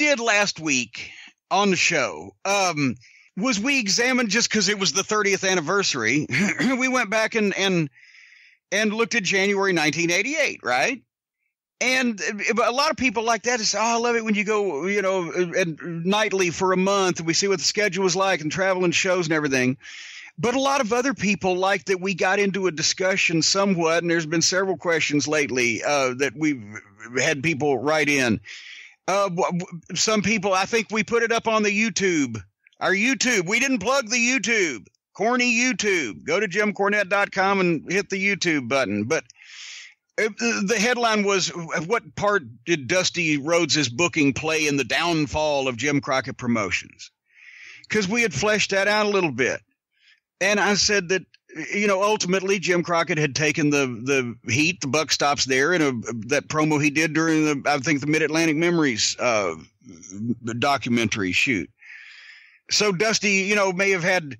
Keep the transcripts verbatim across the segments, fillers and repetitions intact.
did last week on the show um, was we examined, just because it was the thirtieth anniversary, we went back and, and, and looked at January nineteen eighty-eight, right? And a lot of people like that is, oh, I love it when you go, you know, and nightly for a month and we see what the schedule was like and travel and shows and everything. But a lot of other people like that we got into a discussion somewhat, and there's been several questions lately uh, that we've had people write in. Uh, some people, I think we put it up on the YouTube, our YouTube. We didn't plug the YouTube, corny YouTube. Go to jim cornette dot com and hit the YouTube button. But it, the headline was, what part did Dusty Rhodes' booking play in the downfall of Jim Crockett Promotions? Because we had fleshed that out a little bit. And I said that, you know, ultimately Jim Crockett had taken the the heat. The buck stops there, and a, that promo he did during the, I think, the Mid Atlantic Memories uh, documentary shoot. So Dusty, you know, may have had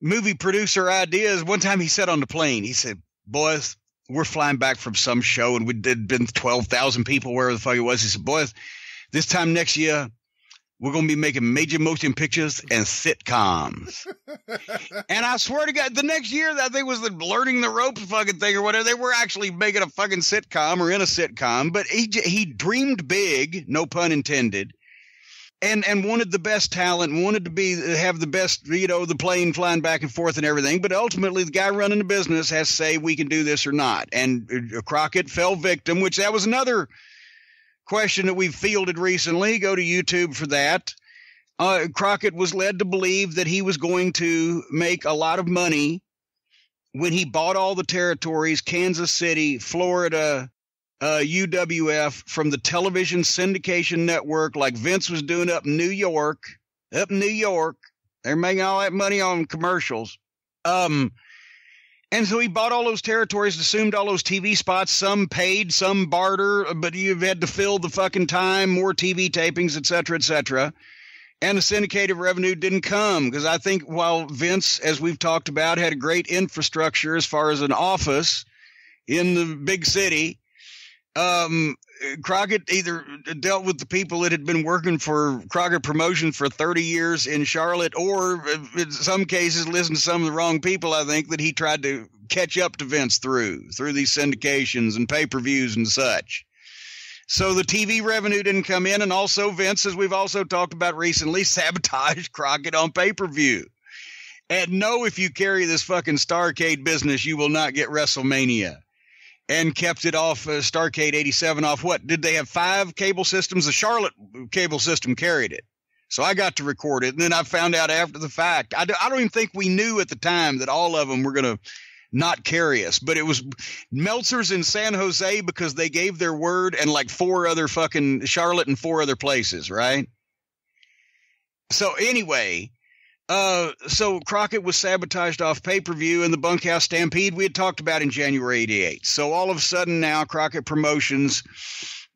movie producer ideas. One time he said on the plane, he said, "Boys, we're flying back from some show, and we did been twelve thousand people wherever the fuck it was." He said, "Boys, this time next year, we're going to be making major motion pictures and sitcoms." And I swear to God, the next year, I think was the Learning the Ropes fucking thing or whatever. They were actually making a fucking sitcom or in a sitcom. But he he dreamed big, no pun intended, and and wanted the best talent, wanted to be have the best, you know, the plane flying back and forth and everything. But ultimately, the guy running the business has to say, we can do this or not. And Crockett fell victim, which that was another question that we've fielded recently. Go to YouTube for that. Uh, Crockett was led to believe that he was going to make a lot of money when he bought all the territories, Kansas City, Florida, uh, U W F, from the television syndication network, like Vince was doing up in New York. Up in New York, they're making all that money on commercials. Um, And so he bought all those territories, assumed all those T V spots, some paid, some barter, but you've had to fill the fucking time, more T V tapings, et cetera, et cetera. And the syndicated revenue didn't come because I think while Vince, as we've talked about, had a great infrastructure as far as an office in the big city, um, Crockett either dealt with the people that had been working for Crockett Promotion for thirty years in Charlotte, or in some cases listened to some of the wrong people, I think, that he tried to catch up to Vince through, through these syndications and pay-per-views and such. So the T V revenue didn't come in, and also Vince, as we've also talked about recently, sabotaged Crockett on pay-per-view. And no, if you carry this fucking Starcade business, you will not get WrestleMania. And kept it off, uh, Starcade eighty-seven off what? Did they have five cable systems? The Charlotte cable system carried it. So I got to record it, and then I found out after the fact. I, do, I don't even think we knew at the time that all of them were going to not carry us. But it was Meltzer's in San Jose because they gave their word, and like four other fucking Charlotte and four other places, right? So anyway... Uh, so Crockett was sabotaged off pay-per-view in the Bunkhouse Stampede we had talked about in January eighty-eight. So all of a sudden now Crockett Promotions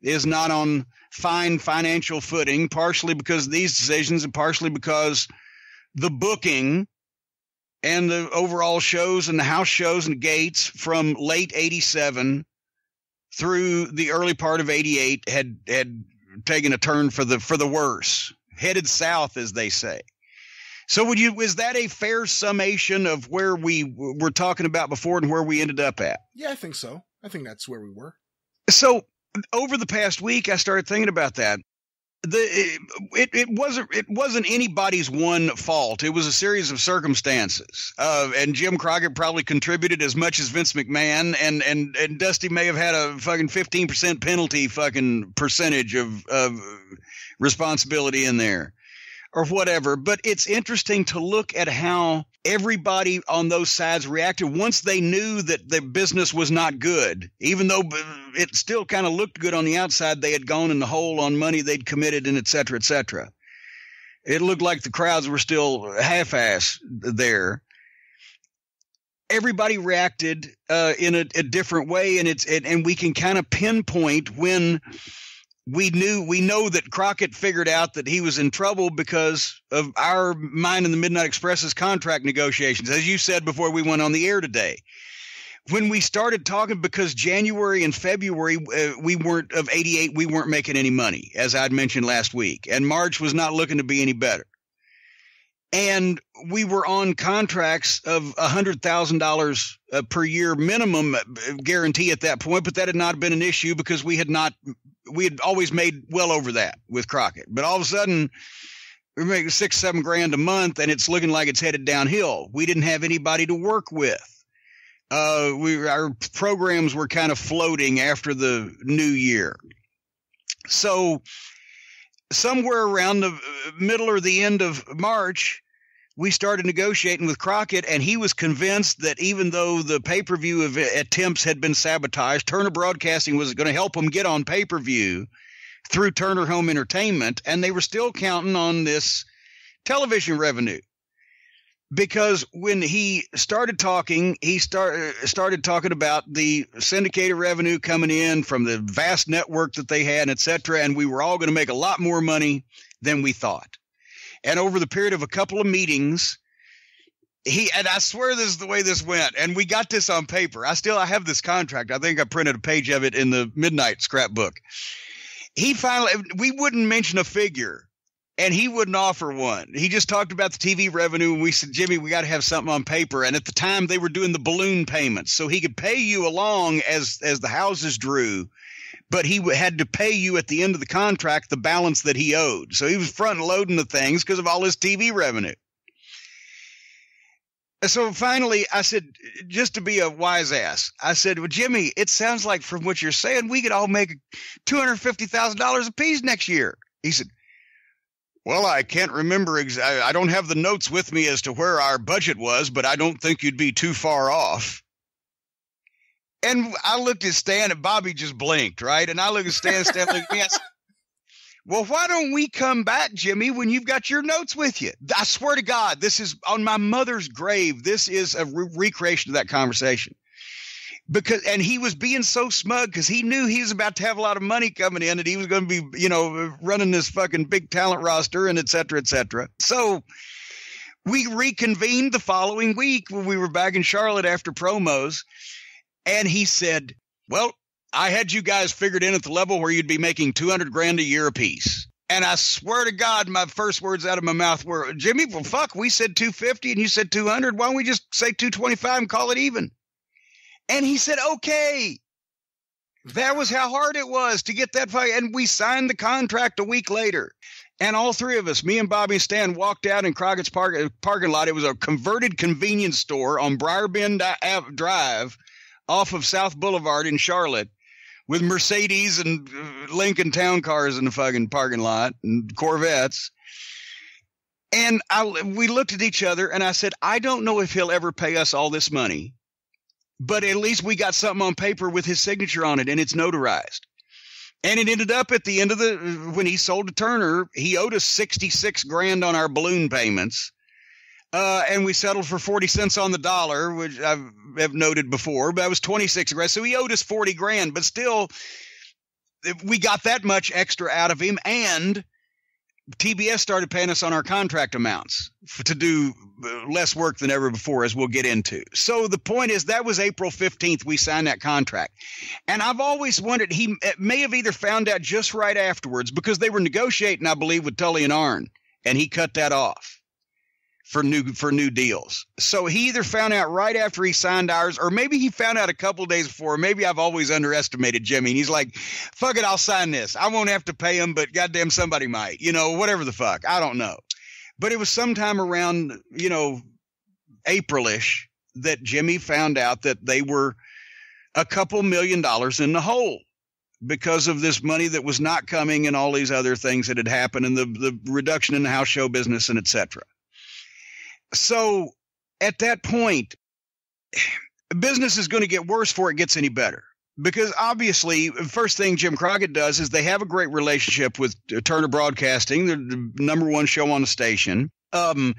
is not on fine financial footing, partially because of these decisions and partially because the booking and the overall shows and the house shows and gates from late eighty-seven through the early part of eighty-eight had, had taken a turn for the, for the worse, headed south, as they say. So would you, is that a fair summation of where we were talking about before and where we ended up at? Yeah, I think so. I think that's where we were. So over the past week, I started thinking about that. The it it wasn't it wasn't anybody's one fault. It was a series of circumstances. Uh, and Jim Crockett probably contributed as much as Vince McMahon, and and and Dusty may have had a fucking fifteen percent penalty fucking percentage of of responsibility in there, or whatever. But it's interesting to look at how everybody on those sides reacted once they knew that the business was not good. Even though it still kind of looked good on the outside, they had gone in the hole on money they'd committed and et cetera, et cetera. It looked like the crowds were still half-ass there. Everybody reacted uh, in a, a different way, and it's it, and we can kind of pinpoint when – We knew we know that Crockett figured out that he was in trouble because of our mine and the Midnight Express's contract negotiations, as you said before we went on the air today. when we started talking, because January and February, uh, we weren't of eighty-eight, we weren't making any money, as I'd mentioned last week. And March was not looking to be any better. And we were on contracts of one hundred thousand dollars uh, per year minimum guarantee at that point. But that had not been an issue because we had not we had always made well over that with Crockett. But all of a sudden, we're making six, seven grand a month, and it's looking like it's headed downhill. We didn't have anybody to work with. Uh, we our programs were kind of floating after the new year. So somewhere around the middle or the end of March, we started negotiating with Crockett, and he was convinced that even though the pay-per-view of attempts had been sabotaged, Turner Broadcasting was going to help them get on pay-per-view through Turner Home Entertainment, and they were still counting on this television revenue. Because when he started talking, he start, started talking about the syndicated revenue coming in from the vast network that they had, et cetera, and we were all going to make a lot more money than we thought. And over the period of a couple of meetings, he and I swear this is the way this went, and we got this on paper. I still I have this contract. I think I printed a page of it in the Midnight scrapbook. He finally – we wouldn't mention a figure. And he wouldn't offer one. He just talked about the T V revenue. And we said, Jimmy, we got to have something on paper. And at the time, they were doing the balloon payments. So he could pay you along as, as the houses drew. But he had to pay you at the end of the contract the balance that he owed. So he was front-loading the things because of all his T V revenue. So finally, I said, just to be a wise ass, I said, well, Jimmy, it sounds like from what you're saying, we could all make two hundred fifty thousand dollars apiece next year. He said, well, I can't remember. Ex- I don't have the notes with me as to where our budget was, but I don't think you'd be too far off. And I looked at Stan, and Bobby just blinked, right? And I looked at Stan, Stan looked at me. I said, well, why don't we come back, Jimmy, when you've got your notes with you? I swear to God, this is on my mother's grave. This is a re- recreation of that conversation. Because and he was being so smug because he knew he was about to have a lot of money coming in and he was going to be, you know, running this fucking big talent roster and et cetera, et cetera. So we reconvened the following week when we were back in Charlotte after promos. And he said, well, I had you guys figured in at the level where you'd be making two hundred grand a year apiece. And I swear to God, my first words out of my mouth were, Jimmy, well, fuck, we said two fifty and you said two hundred. Why don't we just say two twenty-five and call it even? And he said, okay, that was how hard it was to get that fight. And we signed the contract a week later. And all three of us, me and Bobby and Stan, walked out in Crockett's park, parking lot. It was a converted convenience store on Briarbend Drive off of South Boulevard in Charlotte with Mercedes and Lincoln Town Cars in the fucking parking lot and Corvettes. And I, we looked at each other and I said, I don't know if he'll ever pay us all this money. But at least we got something on paper with his signature on it, and it's notarized. And it ended up at the end of the – when he sold to Turner, he owed us sixty-six grand on our balloon payments, uh, and we settled for forty cents on the dollar, which I have noted before, but that was twenty-six grand. So he owed us forty grand, but still we got that much extra out of him, and T B S started paying us on our contract amounts for, to do less work than ever before, as we'll get into. So the point is that was April fifteenth. We signed that contract. And I've always wondered, he may have either found out just right afterwards because they were negotiating, I believe, with Tully and Arn, and he cut that off for new, for new deals. So he either found out right after he signed ours, or maybe he found out a couple of days before. Maybe I've always underestimated Jimmy. And he's like, fuck it, I'll sign this. I won't have to pay him, but goddamn somebody might, you know, whatever the fuck. I don't know. But it was sometime around, you know, April-ish that Jimmy found out that they were a couple million dollars in the hole because of this money that was not coming and all these other things that had happened and the, the reduction in the house show business and et cetera. So at that point, business is going to get worse before it gets any better, because obviously the first thing Jim Crockett does is they have a great relationship with Turner Broadcasting. They're the number one show on the station. Um,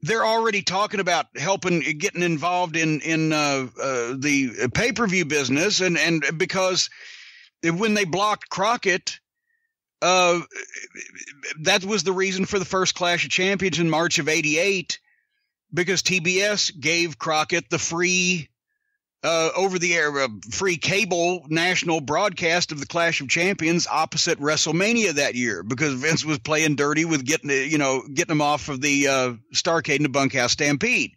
they're already talking about helping getting involved in in uh, uh, the pay-per-view business. And, and because when they blocked Crockett, Uh, that was the reason for the first Clash of Champions in March of eighty-eight, because T B S gave Crockett the free uh, over-the-air uh, free cable national broadcast of the Clash of Champions opposite WrestleMania that year, because Vince was playing dirty with getting, you know, getting them off of the uh, Starcade and the Bunkhouse Stampede.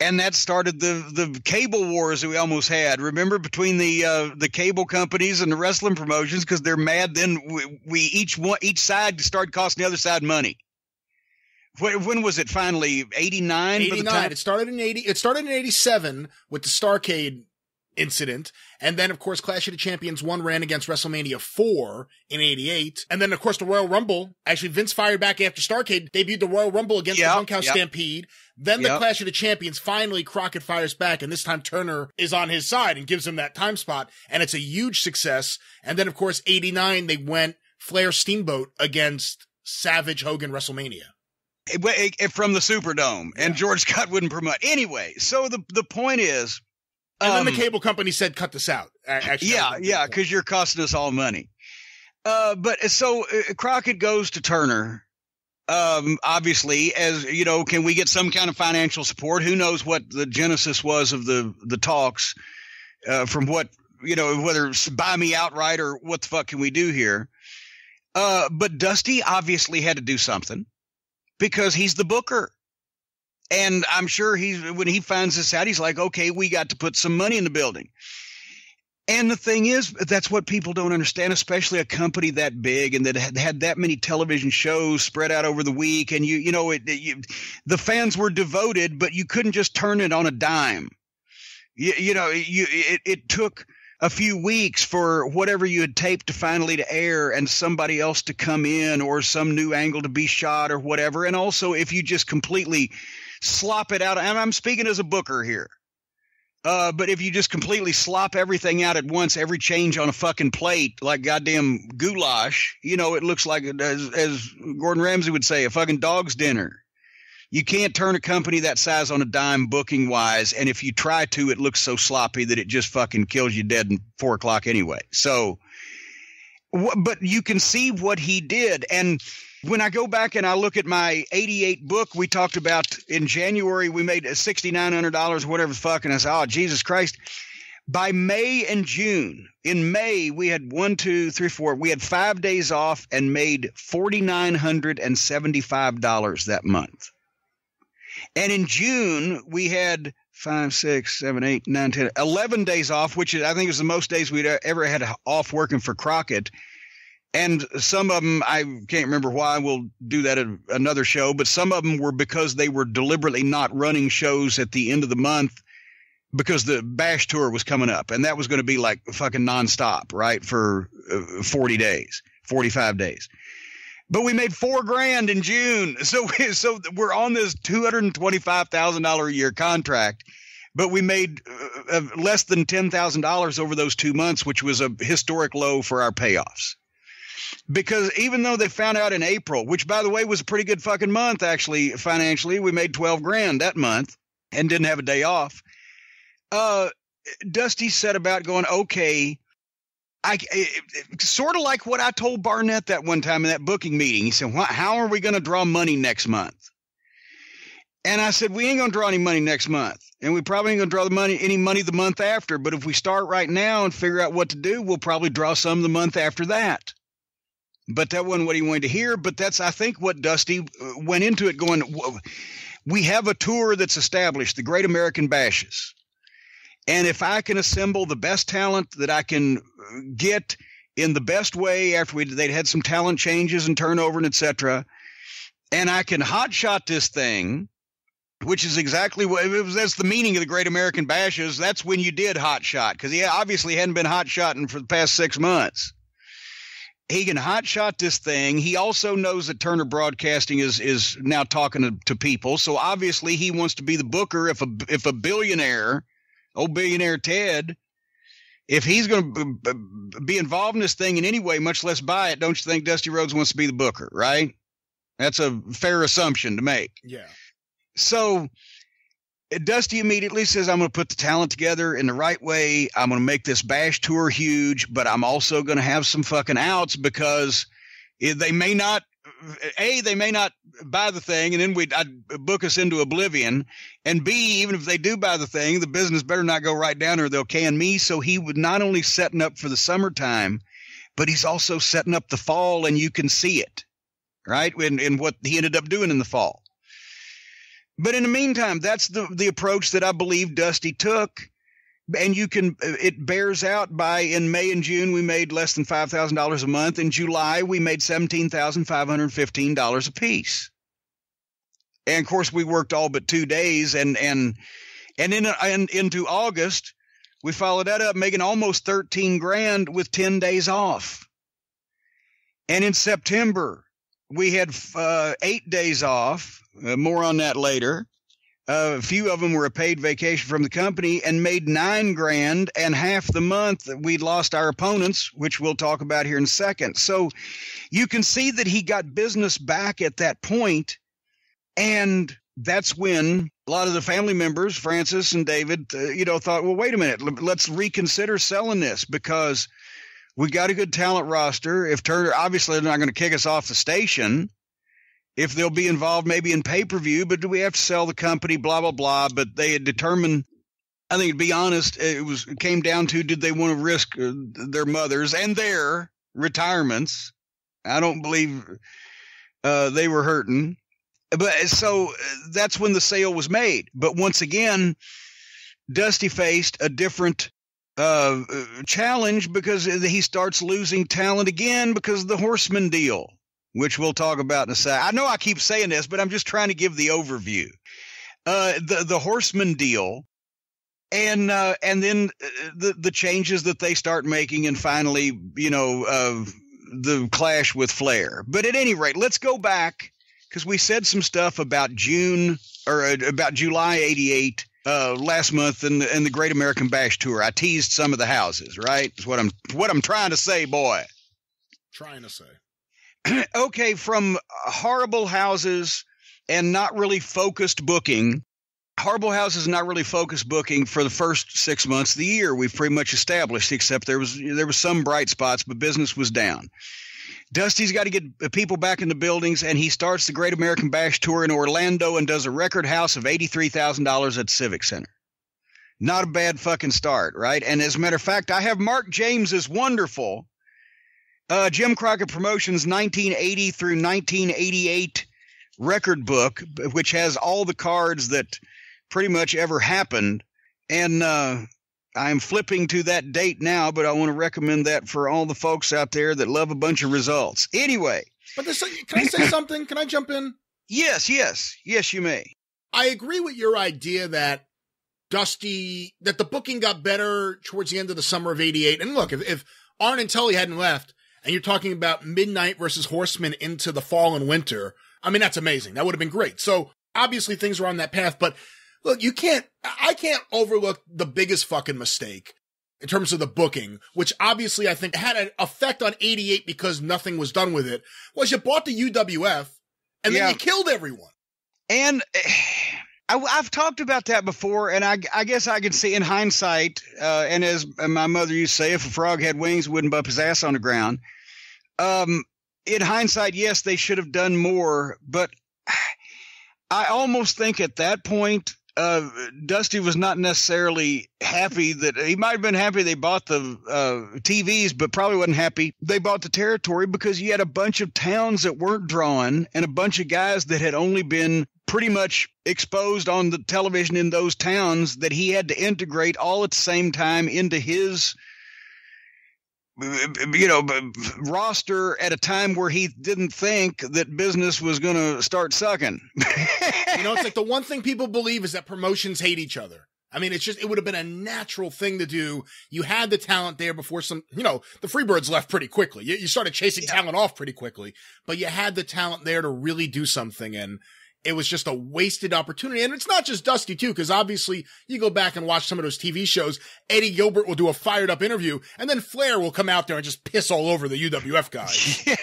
And that started the the cable wars that we almost had. Remember, between the uh, the cable companies and the wrestling promotions, because they're mad. Then we, we each one, each side started costing the other side money. When, when was it finally? eighty-nine eighty-nine It started in eighty. It started in eighty-seven with the Starcade incident, and then of course Clash of the Champions one ran against WrestleMania four in eighty-eight, and then of course the Royal Rumble. Actually, Vince fired back after Starcade debuted the Royal Rumble against yep, the Bunkhouse yep. Stampede. Then yep. the Clash of the Champions. Finally, Crockett fires back, and this time Turner is on his side and gives him that time spot, and it's a huge success. And then of course eighty-nine they went Flair Steamboat against Savage Hogan WrestleMania. It, it, from the Superdome, yeah. And George Scott wouldn't promote anyway. So the the point is. And then um, the cable company said, cut this out. Actually, yeah, yeah, because you're costing us all money. Uh, but so uh, Crockett goes to Turner, um, obviously, as, you know, can we get some kind of financial support? Who knows what the genesis was of the, the talks uh, from what, you know, whether it's buy me outright or what the fuck can we do here? Uh, but Dusty obviously had to do something because he's the booker. And I'm sure he's, when he finds this out, he's like, okay, we got to put some money in the building. And the thing is, that's what people don't understand, especially a company that big and that had, had that many television shows spread out over the week. And, you you know, it, it, you, the fans were devoted, but you couldn't just turn it on a dime. You, you know, you, it, it took a few weeks for whatever you had taped to finally to air and somebody else to come in or some new angle to be shot or whatever. And also, if you just completely – slop it out. And I'm speaking as a booker here. Uh, but if you just completely slop everything out at once, every change on a fucking plate, like goddamn goulash, you know, it looks like, as, as Gordon Ramsay would say, a fucking dog's dinner. You can't turn a company that size on a dime booking wise. And if you try to, it looks so sloppy that it just fucking kills you dead in four o'clock anyway. So, but you can see what he did. And when I go back and I look at my eighty-eight book, we talked about in January, we made six thousand nine hundred dollars, whatever the fuck. And I said, oh, Jesus Christ. By May and June, in May, we had one, two, three, four. We had five days off and made four thousand nine hundred seventy-five dollars that month. And in June, we had five, six, seven, eight, nine, ten, eleven days off, which I think is the most days we'd ever had off working for Crockett. And some of them, I can't remember why, we'll do that at another show, but some of them were because they were deliberately not running shows at the end of the month because the Bash tour was coming up. And that was going to be like fucking nonstop, right, for uh, forty days, forty-five days. But we made four grand in June. So, we, so we're on this two hundred twenty-five thousand dollars a year contract. But we made uh, less than ten thousand dollars over those two months, which was a historic low for our payoffs. Because even though they found out in April, which, by the way, was a pretty good fucking month, actually, financially, we made twelve grand that month and didn't have a day off. Uh, Dusty said about going, OK, I sort of like what I told Barnett that one time in that booking meeting. He said, how are we going to draw money next month? And I said, we ain't going to draw any money next month. And we probably ain't going to draw the money, any money the month after. But if we start right now and figure out what to do, we'll probably draw some the month after that. But that wasn't what he wanted to hear. But that's, I think, what Dusty went into it going, we have a tour that's established, the Great American Bashes. And if I can assemble the best talent that I can get in the best way after we, they'd had some talent changes and turnover and et cetera, and I can hotshot this thing, which is exactly what it was. That's the meaning of the Great American Bashes. That's when you did hotshot, because he obviously hadn't been hotshotting for the past six months. He can hotshot this thing. He also knows that Turner Broadcasting is is now talking to, to people. So obviously he wants to be the booker. If a if a billionaire, old billionaire Ted, if he's going to be involved in this thing in any way, much less buy it, don't you think Dusty Rhodes wants to be the booker, right? That's a fair assumption to make. Yeah. So Dusty immediately says, I'm going to put the talent together in the right way. I'm going to make this Bash tour huge, but I'm also going to have some fucking outs because they may not A, they may not buy the thing, and then we'd I'd book us into oblivion. And B, even if they do buy the thing, the business better not go right down or they'll can me. So he was not only setting up for the summertime, but he's also setting up the fall, and you can see it, right? And, and what he ended up doing in the fall. But in the meantime, that's the, the approach that I believe Dusty took. And you can, it bears out by in May and June, we made less than five thousand dollars a month. In July, we made seventeen thousand five hundred fifteen dollars a piece. And of course, we worked all but two days. And, and, and in, and into August, we followed that up making almost thirteen grand with ten days off. And in September, we had uh, eight days off. Uh, more on that later. Uh, a few of them were a paid vacation from the company and made nine grand and half the month that we'd lost our opponents, which we'll talk about here in a second. So you can see that he got business back at that point. And that's when a lot of the family members, Francis and David, uh, you know, thought, well, wait a minute, let's reconsider selling this because we got a good talent roster. If Turner, obviously they're not going to kick us off the station. If they'll be involved maybe in pay-per-view, but do we have to sell the company, blah, blah, blah. But they had determined, I think to be honest, it was it came down to did they want to risk their mothers and their retirements. I don't believe uh, they were hurting. But so that's when the sale was made. But once again, Dusty faced a different uh, challenge because he starts losing talent again because of the Horsemen deal, which we'll talk about in a sec. I know I keep saying this, but I'm just trying to give the overview. Uh, the the Horsemen deal, and uh, and then the the changes that they start making, and finally, you know, uh, the clash with Flair. But at any rate, let's go back because we said some stuff about June or uh, about July eighty-eight uh, last month, and the, and the Great American Bash tour. I teased some of the houses, right? Is what I'm what I'm trying to say, boy. Trying to say. Okay, from horrible houses and not really focused booking, horrible houses not really focused booking for the first six months of the year. We've pretty much established, except there was there was some bright spots, but business was down. Dusty's got to get people back in the buildings, and he starts the Great American Bash tour in Orlando and does a record house of eighty-three thousand dollars at Civic Center. Not a bad fucking start, right? And as a matter of fact, I have Mark James's wonderful Uh, Jim Crockett Promotions nineteen eighty through nineteen eighty-eight record book, which has all the cards that pretty much ever happened. And uh, I'm flipping to that date now, but I want to recommend that for all the folks out there that love a bunch of results. Anyway. But this, can I say something? Can I jump in? Yes, yes. Yes, you may. I agree with your idea that Dusty, that the booking got better towards the end of the summer of eighty-eight. And look, if, if Arn and Tully hadn't left, and you're talking about Midnight versus Horsemen into the fall and winter. I mean, that's amazing. That would have been great. So obviously things are on that path, but look, you can't, I can't overlook the biggest fucking mistake in terms of the booking, which obviously I think had an effect on eighty-eight because nothing was done with it, was you bought the U W F and yeah. then you killed everyone. And I, I've talked about that before, and I, I guess I can see in hindsight, uh, and as my mother used to say, if a frog had wings, it wouldn't bump his ass on the ground. Um, in hindsight, yes, they should have done more, but I almost think at that point, uh, Dusty was not necessarily happy that he might have been happy they bought the uh, T Vs, but probably wasn't happy they bought the territory because you had a bunch of towns that weren't drawing and a bunch of guys that had only been pretty much exposed on the television in those towns that he had to integrate all at the same time into his you know, roster at a time where he didn't think that business was going to start sucking. You know, it's like the one thing people believe is that promotions hate each other. I mean, it's just, it would have been a natural thing to do. You had the talent there before some, you know, the Freebirds left pretty quickly. You, you started chasing yeah. talent off pretty quickly, but you had the talent there to really do something. And it was just a wasted opportunity. And it's not just Dusty too, because obviously you go back and watch some of those T V shows. Eddie Gilbert will do a fired up interview and then Flair will come out there and just piss all over the U W F guys. Yeah.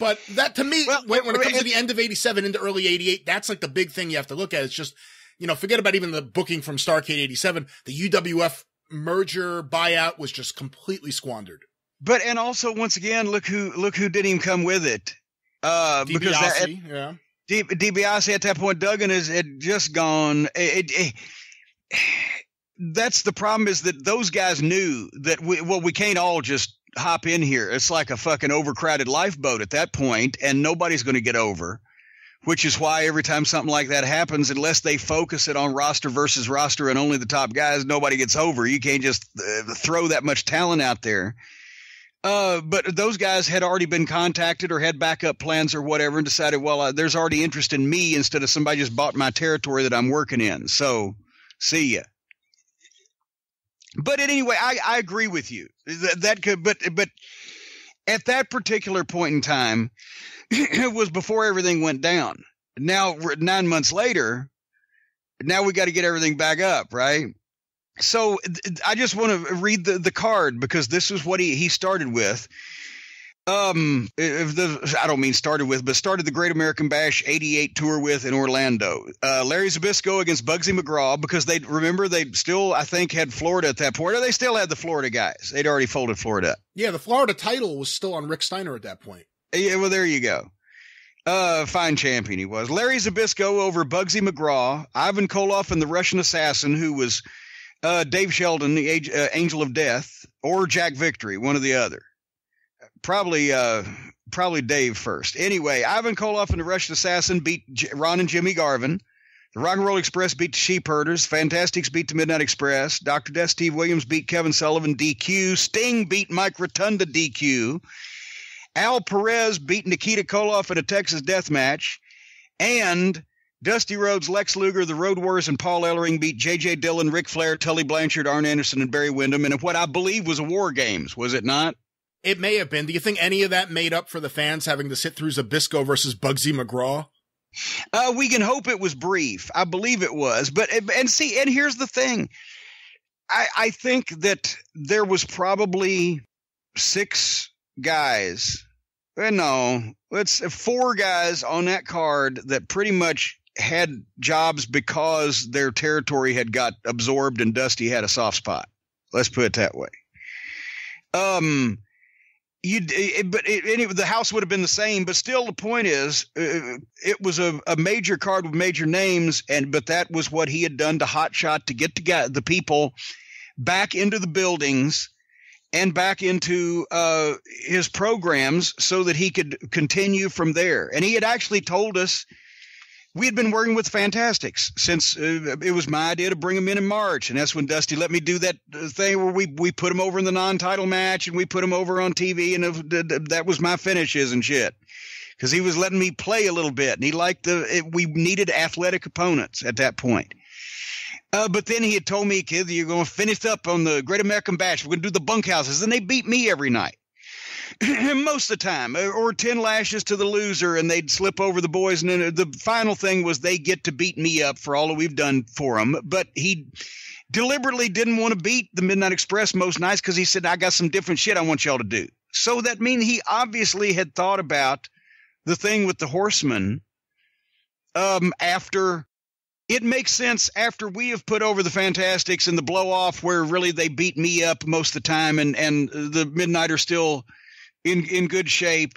But that to me, well, when, when it comes to the end of eighty-seven into early eighty-eight, that's like the big thing you have to look at. It's just, you know, forget about even the booking from Starcade eighty-seven. The U W F merger buyout was just completely squandered. But, and also once again, look who, look who didn't even come with it. Uh, DiBiase, because that, at, yeah. Di, DiBiase at that point, Duggan is had just gone. It, it, it, that's the problem, is that those guys knew that we, well, we can't all just hop in here. It's like a fucking overcrowded lifeboat at that point, and nobody's going to get over, which is why every time something like that happens, unless they focus it on roster versus roster and only the top guys, nobody gets over. You can't just uh, throw that much talent out there. Uh, but those guys had already been contacted or had backup plans or whatever, and decided, well, uh, there's already interest in me instead of somebody just bought my territory that I'm working in. So see ya. But anyway, I, I agree with you that, that could, but, but at that particular point in time, it was before everything went down. Now we're nine months later. Now we got to get everything back up. Right. So I just want to read the, the card, because this is what he, he started with. Um, if the, I don't mean started with, but started the Great American Bash eighty-eight tour with in Orlando. Uh, Larry Zbysko against Bugsy McGraw, because they remember they still, I think, had Florida at that point. Or they still had the Florida guys. They'd already folded Florida up. Yeah, the Florida title was still on Rick Steiner at that point. Yeah, well, there you go. Uh, fine champion he was. Larry Zbysko over Bugsy McGraw, Ivan Koloff and the Russian Assassin, who was – Uh, Dave Sheldon, the age, uh, Angel of Death, or Jack Victory, one or the other. Probably, uh, probably Dave first. Anyway, Ivan Koloff and the Russian Assassin beat J- Ron and Jimmy Garvin. The Rock and Roll Express beat the Sheepherders. Fantastics beat the Midnight Express. Doctor Death Steve Williams beat Kevin Sullivan, D Q. Sting beat Mike Rotunda, D Q. Al Perez beat Nikita Koloff in a Texas Death Match, and Dusty Rhodes, Lex Luger, the Road Warriors, and Paul Ellering beat J J. Dillon, Ric Flair, Tully Blanchard, Arn Anderson, and Barry Windham in what I believe was a War Games, was it not? It may have been. Do you think any of that made up for the fans having to sit through Zbysko versus Bugsy McGraw? Uh, we can hope it was brief. I believe it was. But and see, and here's the thing. I, I think that there was probably six guys. No, it's four guys on that card that pretty much had jobs because their territory had got absorbed and Dusty had a soft spot. Let's put it that way. Um, you, it, but it, it, the house would have been the same, but still the point is it, it was a, a major card with major names. And, but that was what he had done to hotshot to get the guy, the people back into the buildings and back into uh, his programs so that he could continue from there. And he had actually told us, we had been working with Fantastics since uh, it was my idea to bring them in in March. And that's when Dusty let me do that thing where we, we put him over in the non-title match and we put him over on T V. And uh, that was my finishes and shit, because he was letting me play a little bit. And he liked the, it, we needed athletic opponents at that point. Uh, but then he had told me, kid, you're going to finish up on the Great American Bash. We're going to do the bunkhouses. And they beat me every night. Most of the time, or ten lashes to the loser, and they'd slip over the boys. And then the final thing was they get to beat me up for all that we've done for them. But he deliberately didn't want to beat the Midnight Express most nights, because he said, I got some different shit I want y'all to do. So that means he obviously had thought about the thing with the Horsemen um, after. It makes sense after we have put over the Fantastics and the blow off where really they beat me up most of the time, and, and the Midnight are still in, in good shape.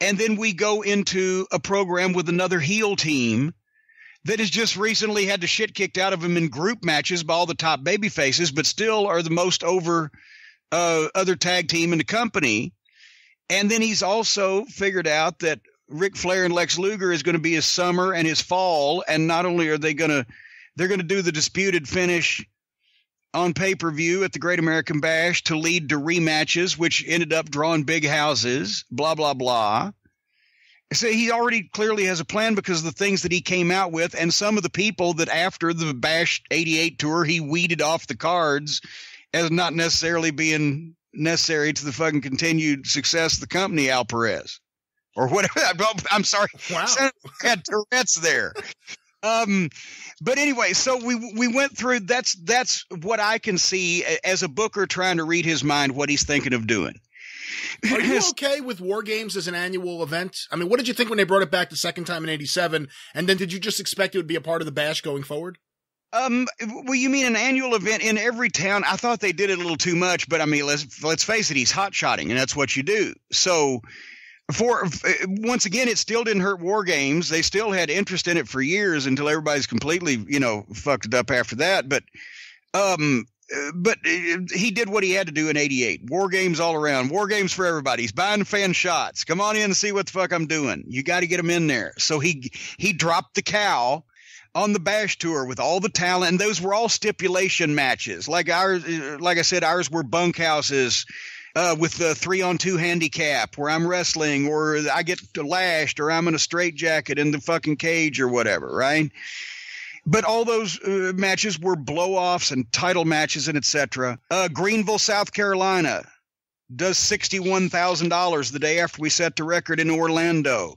And then we go into a program with another heel team that has just recently had the shit kicked out of them in group matches by all the top baby faces, but still are the most over uh, other tag team in the company. And then he's also figured out that Ric Flair and Lex Luger is going to be his summer and his fall. And not only are they going to, they're going to do the disputed finish on pay-per-view at the Great American Bash to lead to rematches, which ended up drawing big houses, blah, blah, blah. So he already clearly has a plan, because the things that he came out with and some of the people that after the Bash eighty-eight tour, he weeded off the cards as not necessarily being necessary to the fucking continued success of the company, Al Perez. Or whatever. I'm sorry. Wow. Had Tourette's there. Um, but anyway, so we we went through. That's that's what I can see as a booker trying to read his mind, what he's thinking of doing. Are you okay with War Games as an annual event? I mean, what did you think when they brought it back the second time in eighty-seven? And then did you just expect it would be a part of the Bash going forward? Um, well, you mean an annual event in every town? I thought they did it a little too much, but I mean, let's let's face it, he's hot shotting, and that's what you do. So. for once again, it still didn't hurt War Games. They still had interest in it for years until everybody's completely, you know, fucked it up after that. But, um, but he did what he had to do in eighty-eight. War Games all around. War Games for everybody. He's buying fan shots. Come on in and see what the fuck I'm doing. You got to get him in there. So he he dropped the cow on the Bash tour with all the talent, and those were all stipulation matches. Like ours, like I said, ours were bunkhouses. Uh, with the three-on-two handicap where I'm wrestling or I get lashed or I'm in a straitjacket in the fucking cage or whatever, right? But all those uh, matches were blow-offs and title matches and et cetera. Uh, Greenville, South Carolina does sixty-one thousand dollars the day after we set the record in Orlando.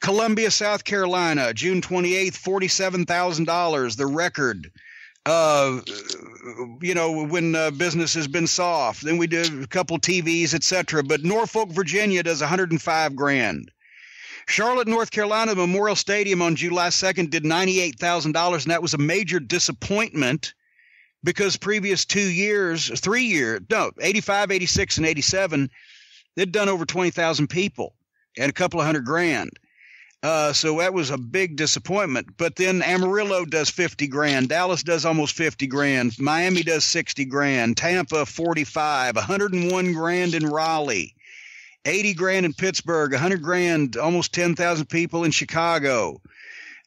Columbia, South Carolina, June twenty-eighth, forty-seven thousand dollars, the record. Uh, you know, when uh, business has been soft, then we do a couple T Vs, et cetera. But Norfolk, Virginia does one hundred five grand. Charlotte, North Carolina, Memorial Stadium on July second did ninety-eight thousand dollars. And that was a major disappointment because previous two years, three years, no, eighty-five, eighty-six and eighty-seven, they'd done over twenty thousand people and a couple of hundred grand. Uh, so that was a big disappointment. But then Amarillo does fifty grand. Dallas does almost fifty grand. Miami does sixty grand. Tampa, forty-five, one hundred one grand in Raleigh, eighty grand in Pittsburgh, one hundred grand, almost ten thousand people in Chicago.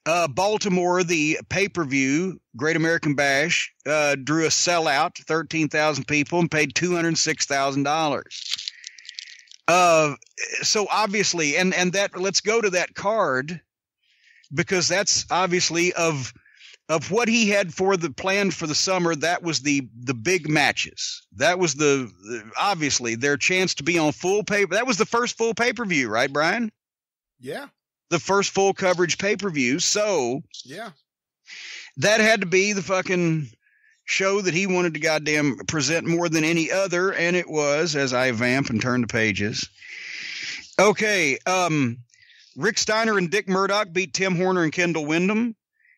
Uh, Baltimore, the pay-per-view, Great American Bash, uh, drew a sellout, thirteen thousand people, and paid two hundred six thousand dollars. Uh, so obviously, and, and that, let's go to that card because that's obviously of, of what he had for the planned for the summer. That was the, the big matches. That was the, the obviously their chance to be on full pay. That was the first full pay-per-view, right, Brian? Yeah. The first full coverage pay-per-view. So yeah, that had to be the fucking show that he wanted to goddamn present more than any other, and it was, as I vamp and turn the pages. Okay, um, Rick Steiner and Dick Murdoch beat Tim Horner and Kendall Windham.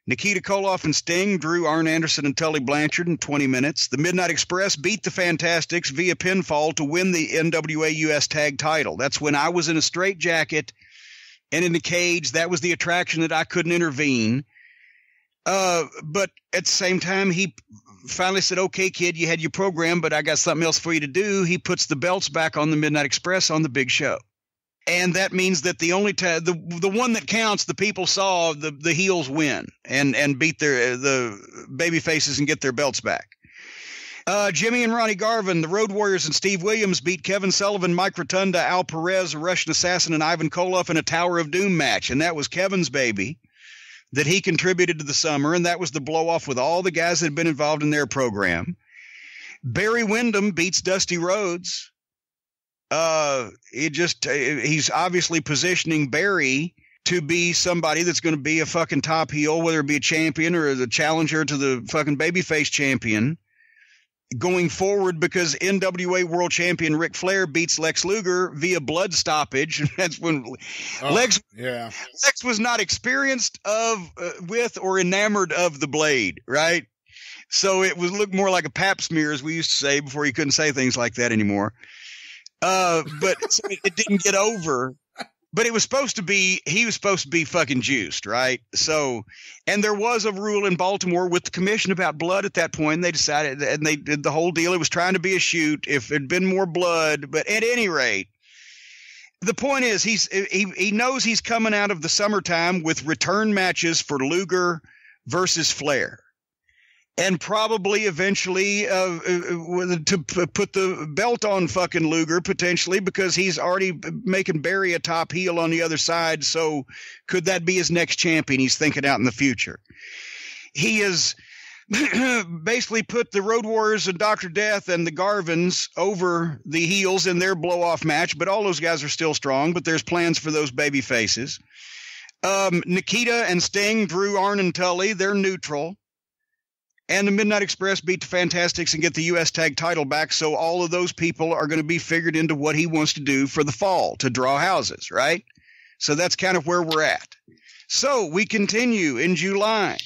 Nikita Koloff and Sting drew Arn Anderson and Tully Blanchard in twenty minutes. The Midnight Express beat the Fantastics via pinfall to win the N W A U S Tag title. That's when I was in a straitjacket and in the cage. That was the attraction that I couldn't intervene. Uh, but at the same time, he finally said, okay, kid, you had your program, but I got something else for you to do. He puts the belts back on the Midnight Express on the big show. And that means that the only time, the, the one that counts, the people saw the, the heels win and, and beat their, the baby faces and get their belts back. Uh, Jimmy and Ronnie Garvin, the Road Warriors and Steve Williams beat Kevin Sullivan, Mike Rotunda, Al Perez, a Russian Assassin, and Ivan Koloff in a Tower of Doom match. And that was Kevin's baby that he contributed to the summer, and that was the blow-off with all the guys that had been involved in their program. Barry Windham beats Dusty Rhodes. Uh, it just uh, he's obviously positioning Barry to be somebody that's going to be a fucking top heel, whether it be a champion or the challenger to the fucking babyface champion going forward, because N W A World Champion Ric Flair beats Lex Luger via blood stoppage. That's when oh, Lex, yeah. Lex was not experienced of, uh, with or enamored of the blade, right? So it was looked more like a pap smear, as we used to say before you couldn't say things like that anymore. Uh, but so it didn't get over. But it was supposed to be, he was supposed to be fucking juiced, right? So, and there was a rule in Baltimore with the commission about blood at that point. And they decided, and they did the whole deal. It was trying to be a shoot if there'd been more blood. But at any rate, the point is he's, he, he knows he's coming out of the summertime with return matches for Luger versus Flair. And probably eventually uh, to p put the belt on fucking Luger, potentially, because he's already making Barry a top heel on the other side. So could that be his next champion? He's thinking out in the future. He has basically put the Road Warriors and Doctor Death and the Garvins over the heels in their blow-off match. But all those guys are still strong. But there's plans for those baby faces. Um, Nikita and Sting drew Arn and Tully. They're neutral. And the Midnight Express beat the Fantastics and get the U S Tag title back. So all of those people are going to be figured into what he wants to do for the fall to draw houses, right? So that's kind of where we're at. So we continue in July.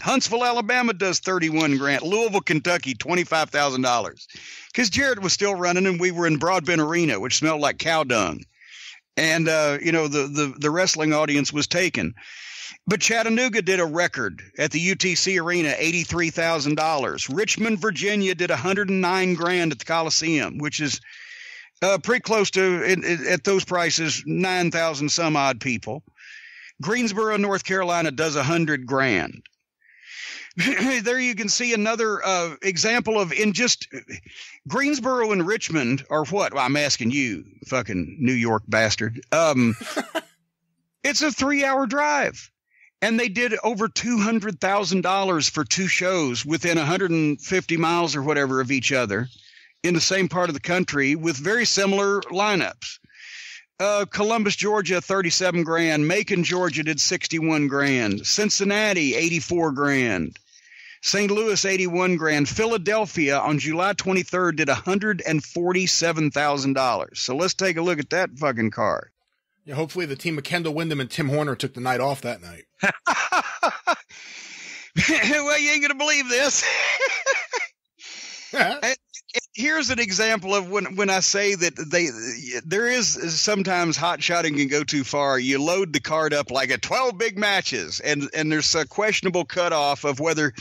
Huntsville, Alabama does thirty-one grand. Louisville, Kentucky, twenty-five thousand dollars. Because Jarrett was still running and we were in Broadbent Arena, which smelled like cow dung. And, uh, you know, the, the, the wrestling audience was taken. But Chattanooga did a record at the U T C Arena, eighty-three thousand dollars. Richmond, Virginia did one hundred nine grand at the Coliseum, which is uh, pretty close to, in, in, at those prices, nine thousand some odd people. Greensboro, North Carolina does one hundred grand. There you can see another uh, example of in just Greensboro and Richmond or what? Well, I'm asking you, fucking New York bastard. Um, it's a three hour drive and they did over two hundred thousand dollars for two shows within one hundred fifty miles or whatever of each other in the same part of the country with very similar lineups. Uh, Columbus, Georgia, thirty-seven grand. Macon, Georgia did sixty-one grand. Cincinnati, eighty-four grand. Saint Louis, eighty-one grand. Philadelphia on July twenty-third did one hundred forty-seven thousand dollars. So let's take a look at that fucking card. Yeah, hopefully the team of Kendall Windham and Tim Horner took the night off that night. Well, you ain't going to believe this. Yeah. And here's an example of when, when I say that they there is sometimes hot shotting can go too far. You load the card up like a twelve big matches, and, and there's a questionable cutoff of whether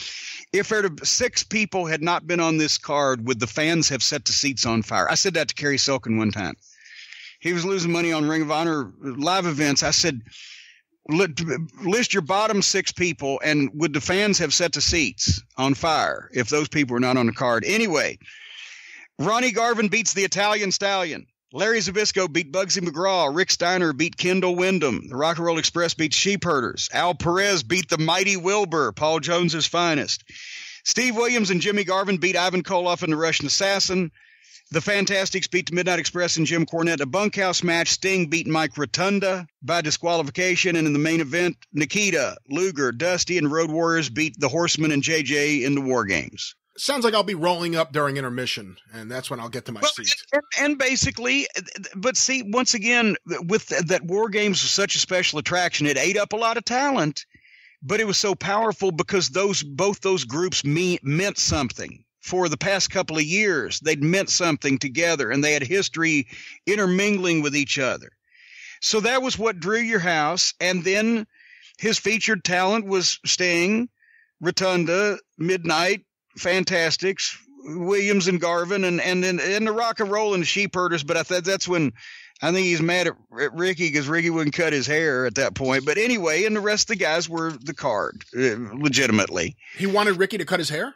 if there six people had not been on this card, would the fans have set the seats on fire? I said that to Kerry Silkin one time. He was losing money on Ring of Honor live events. I said, list your bottom six people, and would the fans have set the seats on fire if those people were not on the card? Anyway, Ronnie Garvin beats the Italian Stallion. Larry Zbysko beat Bugsy McGraw. Rick Steiner beat Kendall Windham. The Rock and Roll Express beat Sheepherders. Al Perez beat the Mighty Wilbur, Paul Jones's finest. Steve Williams and Jimmy Garvin beat Ivan Koloff and the Russian Assassin. The Fantastics beat the Midnight Express and Jim Cornette. A bunkhouse match, Sting beat Mike Rotunda by disqualification. And in the main event, Nikita, Luger, Dusty, and Road Warriors beat the Horsemen and J J in the War Games. Sounds like I'll be rolling up during intermission, and that's when I'll get to my well, seat. And, and basically, but see, once again, with th that War Games was such a special attraction, it ate up a lot of talent, but it was so powerful because those both those groups me meant something. For the past couple of years, they'd meant something together, and they had history intermingling with each other. So that was what drew your house, and then his featured talent was Sting, Rotunda, Midnight, Fantastics, Williams and Garvin, and and then and, and the Rock and Roll and the Sheepherders. But I thought that's when I think he's mad at, at Ricky because Ricky wouldn't cut his hair at that point. But anyway, and the rest of the guys were the card, uh, legitimately. He wanted Ricky to cut his hair?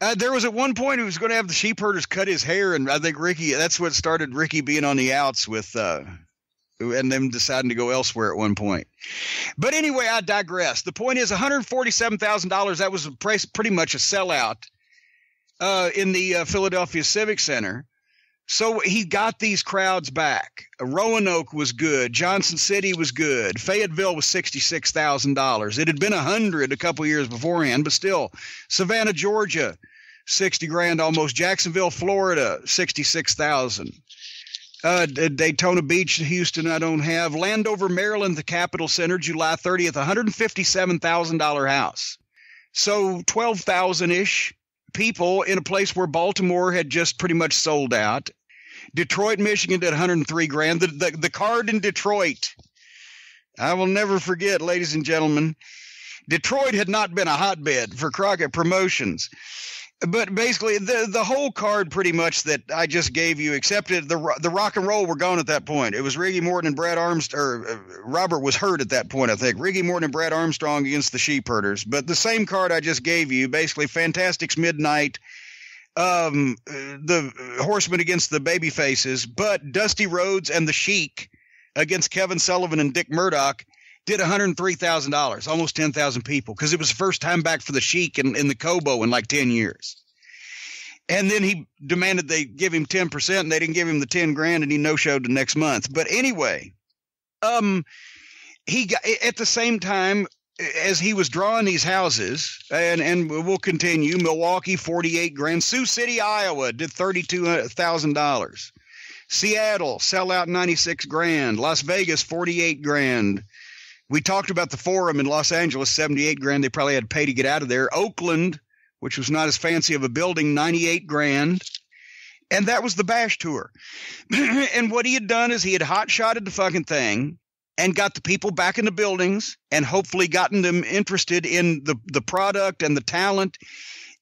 Uh, there was at one point he was going to have the Sheepherders cut his hair, and I think Ricky, that's what started Ricky being on the outs with uh, and them deciding to go elsewhere at one point. But anyway, I digress. The point is one hundred forty-seven thousand dollars, that was pretty much a sellout uh, in the uh, Philadelphia Civic Center. So he got these crowds back. Roanoke was good. Johnson City was good. Fayetteville was sixty-six thousand dollars. It had been one hundred a couple years beforehand, but still. Savannah, Georgia, sixty grand almost. Jacksonville, Florida, sixty-six thousand. Uh, Daytona Beach, Houston, I don't have. Landover, Maryland, the Capitol Center, July thirtieth, one hundred fifty-seven thousand dollar house. So twelve thousand-ish people in a place where Baltimore had just pretty much sold out. Detroit, Michigan did one hundred three grand. The, the, the card in Detroit, I will never forget, ladies and gentlemen. Detroit had not been a hotbed for Crockett Promotions. But basically, the the whole card pretty much that I just gave you, except the the Rock and Roll were gone at that point. It was Ricky Morton and Brad Armstrong, or uh, Robert was hurt at that point, I think. Ricky Morton and Brad Armstrong against the Sheepherders. But the same card I just gave you, basically Fantastics Midnight, um, the Horsemen against the Babyfaces, but Dusty Rhodes and the Sheik against Kevin Sullivan and Dick Murdoch did one hundred three thousand dollars, almost ten thousand people, because it was the first time back for the Sheik in, in the Kobo in like ten years. And then he demanded they give him ten percent, and they didn't give him the ten grand, and he no-showed the next month. But anyway, um, he got, at the same time as he was drawing these houses, and, and we'll continue, Milwaukee, forty-eight grand. Sioux City, Iowa did thirty-two thousand dollars. Seattle, sell out ninety-six grand. Las Vegas, forty-eight grand. We talked about the Forum in Los Angeles, seventy-eight grand. They probably had to pay to get out of there. Oakland, which was not as fancy of a building, ninety-eight grand. And that was the Bash tour. And what he had done is he had hot-shotted the fucking thing and got the people back in the buildings and hopefully gotten them interested in the, the product and the talent.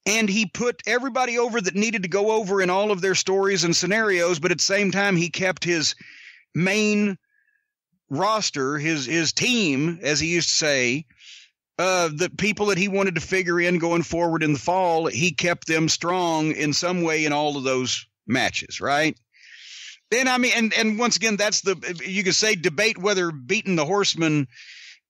And he put everybody over that needed to go over in all of their stories and scenarios. But at the same time, he kept his main roster, his his team, as he used to say, Uh, the people that he wanted to figure in going forward in the fall, he kept them strong in some way in all of those matches, right? Then, I mean, and, and once again, that's the, you could say debate whether beating the Horsemen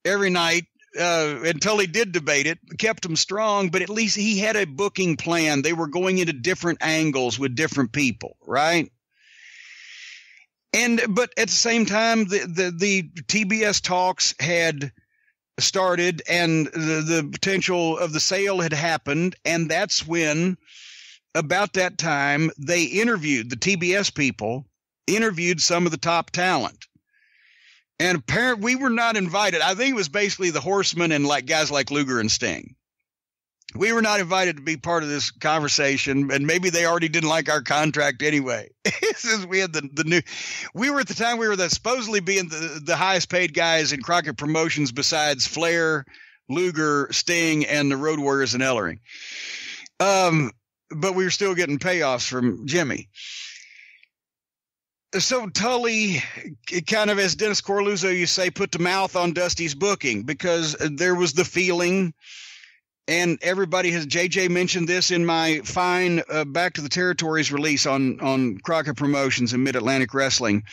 every night, uh, until he did debate it, kept them strong, but at least he had a booking plan. They were going into different angles with different people, right? And, but at the same time, the, the, the T B S talks had started and the, the potential of the sale had happened. And that's when, about that time, they interviewed the T B S people, interviewed some of the top talent. And apparently we were not invited. I think it was basically the Horsemen and like guys like Luger and Sting. We were not invited to be part of this conversation, and maybe they already didn't like our contract anyway. Since we had the, the new, we were at the time we were the, supposedly being the, the highest paid guys in Crockett Promotions besides Flair, Luger, Sting, and the Road Warriors and Ellering. Um, but we were still getting payoffs from Jimmy. So Tully, kind of as Dennis Corluzzo, you say, put the mouth on Dusty's booking because there was the feeling. And everybody has, J J mentioned this in my fine uh, Back to the Territories release on, on Crockett Promotions and Mid-Atlantic Wrestling.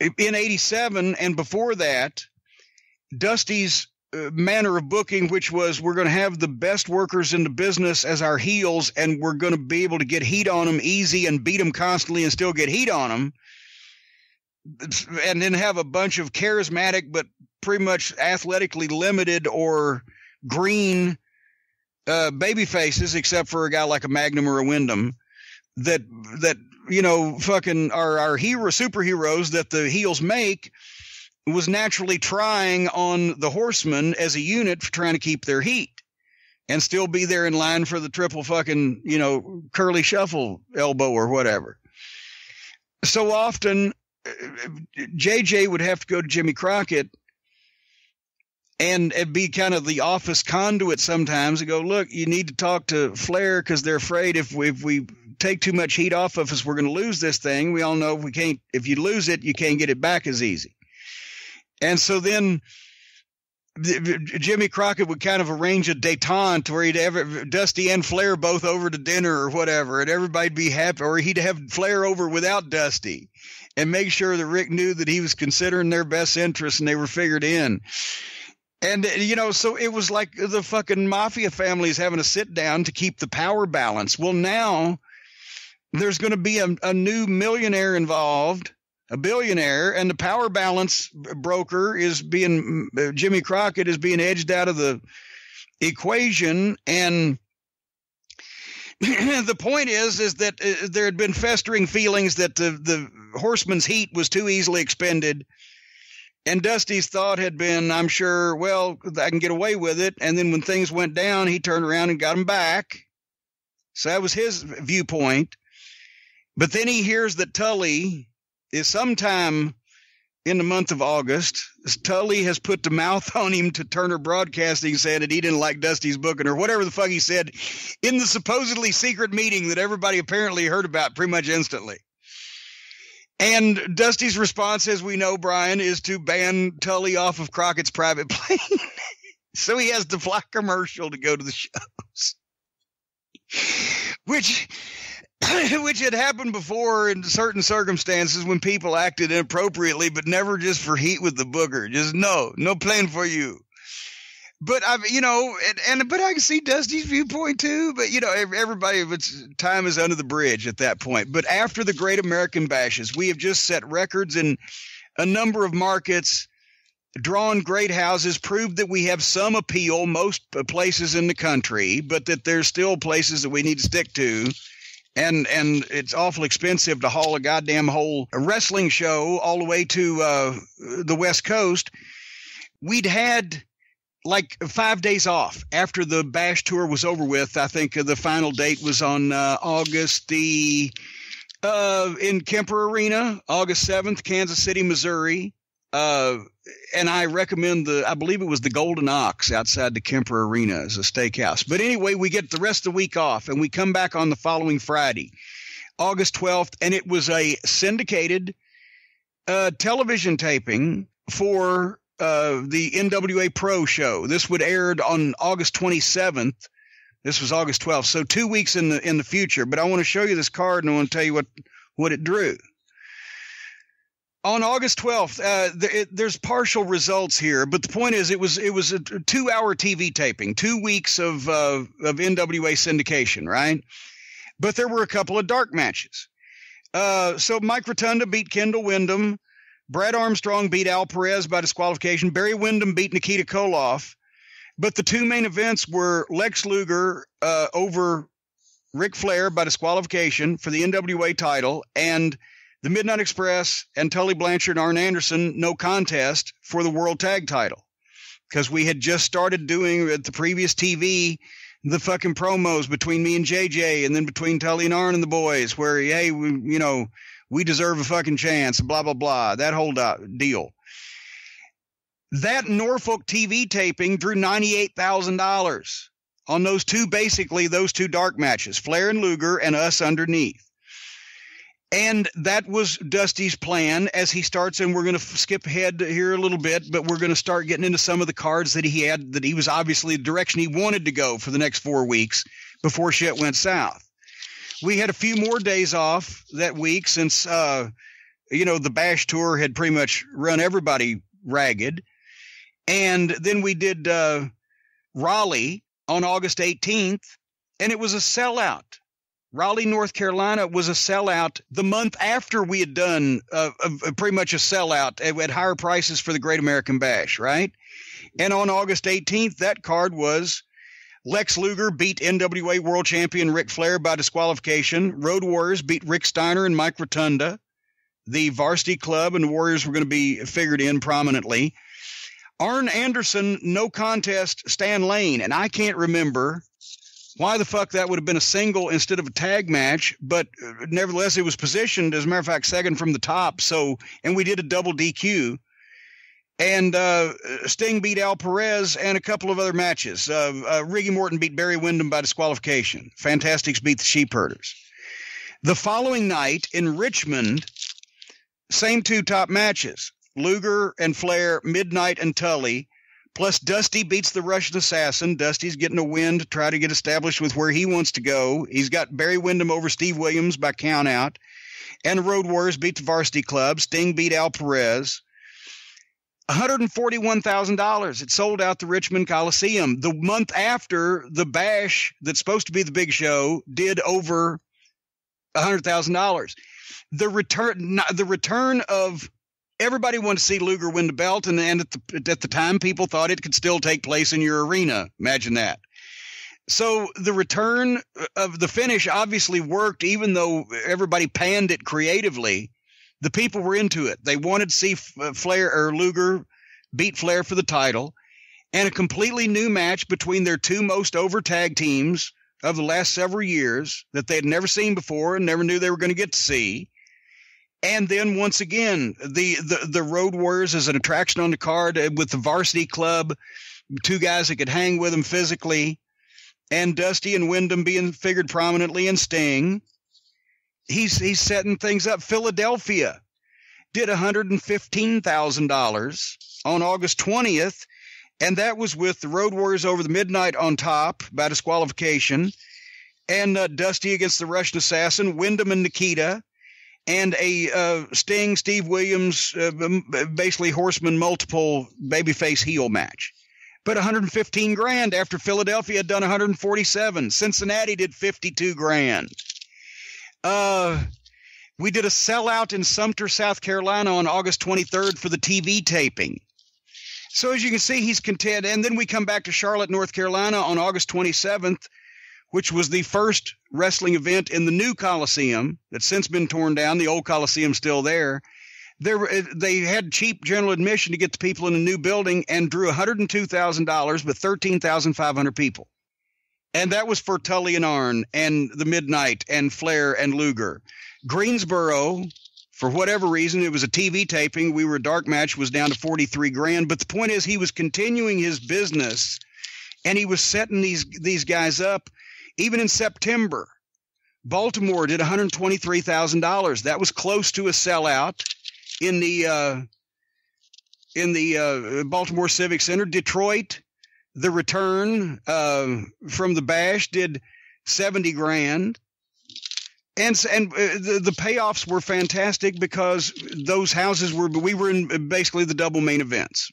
In eighty-seven and before that, Dusty's uh, manner of booking, which was we're going to have the best workers in the business as our heels, and we're going to be able to get heat on them easy and beat them constantly and still get heat on them, and then have a bunch of charismatic but pretty much athletically limited or – green uh, baby faces, except for a guy like a Magnum or a Wyndham, that, that you know, fucking are our hero superheroes that the heels make, was naturally trying on the Horsemen as a unit for trying to keep their heat and still be there in line for the triple fucking, you know, curly shuffle elbow or whatever. So often J J would have to go to Jimmy Crockett and it'd be kind of the office conduit sometimes and go, look, you need to talk to Flair because they're afraid if we, if we take too much heat off of us, we're going to lose this thing. We all know if we can't, if you lose it, you can't get it back as easy. And so then Jimmy Crockett would kind of arrange a détente where he'd have Dusty and Flair both over to dinner or whatever, and everybody'd be happy, or he'd have Flair over without Dusty and make sure that Rick knew that he was considering their best interests and they were figured in. And, you know, so it was like the fucking mafia families having a sit down to keep the power balance. Well, now there's going to be a, a new millionaire involved, a billionaire, and the power balance broker is being uh, Jimmy Crockett is being edged out of the equation. And the point is, is that uh, there had been festering feelings that the, the Horseman's heat was too easily expended. And Dusty's thought had been, I'm sure, well, I can get away with it. And then when things went down, he turned around and got them back. So that was his viewpoint. But then he hears that Tully is sometime in the month of August. Tully has put the mouth on him to Turner Broadcasting, saying that he didn't like Dusty's booking or whatever the fuck he said in the supposedly secret meeting that everybody apparently heard about pretty much instantly. And Dusty's response, as we know, Brian, is to ban Tully off of Crockett's private plane. So he has to fly commercial to go to the shows, which, which had happened before in certain circumstances when people acted inappropriately, but never just for heat with the booker. Just no, no plan for you. But I've, you know, and, and but I can see Dusty's viewpoint too. But you know, everybody, it's time is under the bridge at that point. But after the Great American Bashes, we have just set records in a number of markets, drawn great houses, proved that we have some appeal most places in the country, but that there's still places that we need to stick to. And and it's awful expensive to haul a goddamn whole wrestling show all the way to uh, the West Coast. We'd had like five days off after the Bash tour was over with. I think the final date was on uh, August the uh, in Kemper Arena, August seventh, Kansas City, Missouri. Uh, and I recommend the, I believe it was the Golden Ox outside the Kemper Arena as a steakhouse. But anyway, we get the rest of the week off and we come back on the following Friday, August twelfth. And it was a syndicated uh, television taping for uh, the N W A Pro show. This would aired on August twenty-seventh. This was August twelfth. So two weeks in the, in the future, but I want to show you this card and I want to tell you what, what it drew. On August twelfth, uh, th it, there's partial results here, but the point is, it was it was a two-hour T V taping, two weeks of uh, of N W A syndication, right? But there were a couple of dark matches. Uh, so Mike Rotunda beat Kendall Windham, Brad Armstrong beat Al Perez by disqualification, Barry Windham beat Nikita Koloff, but the two main events were Lex Luger uh, over Ric Flair by disqualification for the N W A title, and the Midnight Express and Tully Blanchard and Arn Anderson, no contest for the World Tag title, because we had just started doing at the previous T V the fucking promos between me and J J, and then between Tully and Arn and the boys where, hey, we, you know, we deserve a fucking chance, blah, blah, blah, that whole deal. That Norfolk T V taping drew ninety-eight thousand dollars on those two, basically those two dark matches, Flair and Luger and us underneath. And that was Dusty's plan as he starts, and we're going to skip ahead here a little bit, but we're going to start getting into some of the cards that he had, that he was obviously the direction he wanted to go for the next four weeks before shit went south. We had a few more days off that week since, uh, you know, the Bash tour had pretty much run everybody ragged. And then we did uh, Raleigh on August eighteenth, and it was a sellout. Raleigh, North Carolina was a sellout the month after we had done a, a, a pretty much a sellout at, at higher prices for the Great American Bash, right? And on August eighteenth, that card was Lex Luger beat N W A World Champion Ric Flair by disqualification. Road Warriors beat Rick Steiner and Mike Rotunda. The Varsity Club and the Warriors were going to be figured in prominently. Arn Anderson, no contest, Stan Lane. And I can't remember why the fuck that would have been a single instead of a tag match, but nevertheless, it was positioned, as a matter of fact, second from the top. So, and we did a double D Q, and uh, Sting beat Al Perez and a couple of other matches. Uh, uh, Ricky Morton beat Barry Windham by disqualification. Fantastics beat the Sheepherders. The following night in Richmond, same two top matches, Luger and Flair, Midnight and Tully. Plus, Dusty beats the Russian Assassin. Dusty's getting a win to try to get established with where he wants to go. He's got Barry Windham over Steve Williams by countout. And the Road Warriors beat the Varsity Club. Sting beat Al Perez. one hundred forty-one thousand dollars. It sold out the Richmond Coliseum the month after the Bash that's supposed to be the big show did over one hundred thousand dollars. The return, the return of... Everybody wanted to see Luger win the belt, and, and at, the, at the time, people thought it could still take place in your arena. Imagine that. So the return of the finish obviously worked, even though everybody panned it creatively. The people were into it. They wanted to see Flair or Luger beat Flair for the title, and a completely new match between their two most over tag teams of the last several years that they had never seen before and never knew they were going to get to see. And then once again, the, the, the Road Warriors is an attraction on the card with the Varsity Club, two guys that could hang with them physically, and Dusty and Windham being figured prominently in Sting. He's, he's setting things up. Philadelphia did one hundred fifteen thousand dollars on August twentieth, and that was with the Road Warriors over the Midnight on top by disqualification, and uh, Dusty against the Russian Assassin, Windham and Nikita, and a uh, Sting, Steve Williams, uh, basically Horsemen multiple babyface heel match. But one hundred fifteen grand after Philadelphia had done one hundred forty-seven. Cincinnati did fifty-two grand. Uh, we did a sellout in Sumter, South Carolina on August twenty-third for the T V taping. So as you can see, he's content. And then we come back to Charlotte, North Carolina on August twenty-seventh, which was the first wrestling event in the new Coliseum that's since been torn down. The old Coliseum's still there. There, they had cheap general admission to get the people in a new building and drew one hundred two thousand dollars with thirteen thousand five hundred people. And that was for Tully and Arn and the Midnight and Flair and Luger. Greensboro, for whatever reason, it was a T V taping. We were a dark match, was down to forty-three grand. But the point is, he was continuing his business and he was setting these, these guys up. Even in September, Baltimore did one hundred twenty-three thousand dollars. That was close to a sellout in the uh, in the uh, Baltimore Civic Center. Detroit, the return uh, from the Bash, did seventy grand. And and the, the payoffs were fantastic because those houses were – we were in basically the double main events.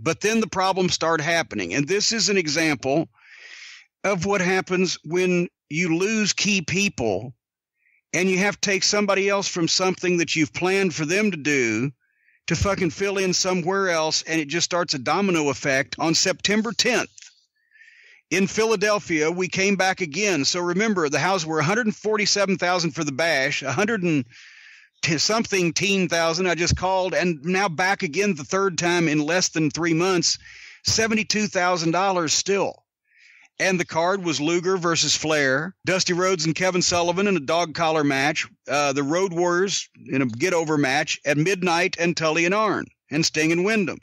But then the problems start happening. And this is an example of what happens when you lose key people and you have to take somebody else from something that you've planned for them to do to fucking fill in somewhere else, and it just starts a domino effect. On September tenth in Philadelphia, we came back again. So remember, the houses were one hundred forty-seven thousand for the Bash, one hundred and something teen thousand I just called, and now back again the third time in less than three months, seventy-two thousand dollars still. And the card was Luger versus Flair, Dusty Rhodes and Kevin Sullivan in a dog collar match, uh, the Road Warriors in a get-over match, at Midnight and Tully and Arn, and Sting and Windham,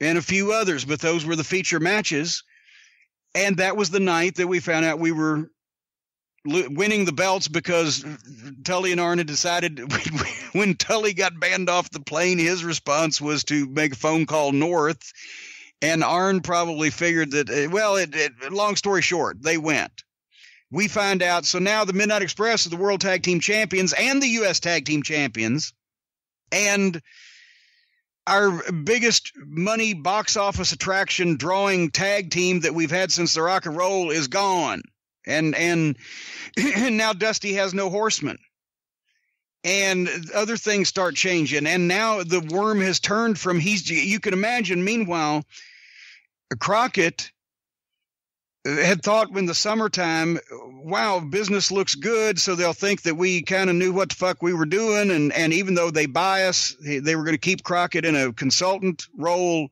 and a few others, but those were the feature matches. And that was the night that we found out we were lo- winning the belts because Tully and Arn had decided when Tully got banned off the plane, his response was to make a phone call north. And Arn probably figured that, well, it, it, long story short, they went. We find out. So now the Midnight Express are the World Tag Team Champions and the U S Tag Team Champions. And our biggest money box office attraction drawing tag team that we've had since the Rock and Roll is gone. And, and, and now Dusty has no Horsemen. And other things start changing. And now the worm has turned from he's – you can imagine, meanwhile, Crockett had thought in the summertime, wow, business looks good, so they'll think that we kind of knew what the fuck we were doing. And, and even though they buy us, they were going to keep Crockett in a consultant role.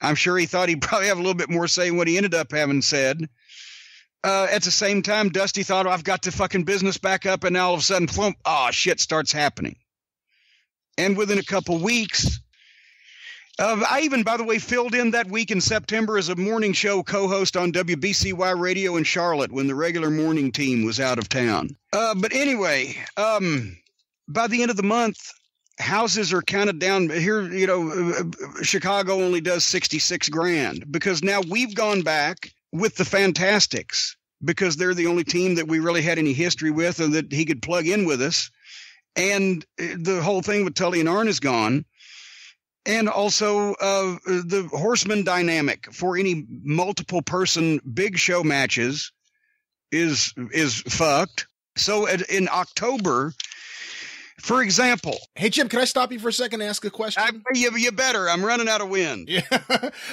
I'm sure he thought he'd probably have a little bit more say in what he ended up having said. Uh, at the same time, Dusty thought, oh, I've got the fucking business back up, and now all of a sudden, plump, ah, oh, shit starts happening. And within a couple weeks, uh, I even, by the way, filled in that week in September as a morning show co-host on W B C Y Radio in Charlotte when the regular morning team was out of town. Uh, but anyway, um, by the end of the month, houses are kind of down here. You know, Chicago only does sixty-six grand because now we've gone back with the Fantastics because they're the only team that we really had any history with or that he could plug in with us. And the whole thing with Tully and Arn is gone. And also uh, the Horseman dynamic for any multiple person big show matches is, is fucked. So in October, for example. Hey, Jim, can I stop you for a second and ask a question? I, you, you better. I'm running out of wind. Yeah.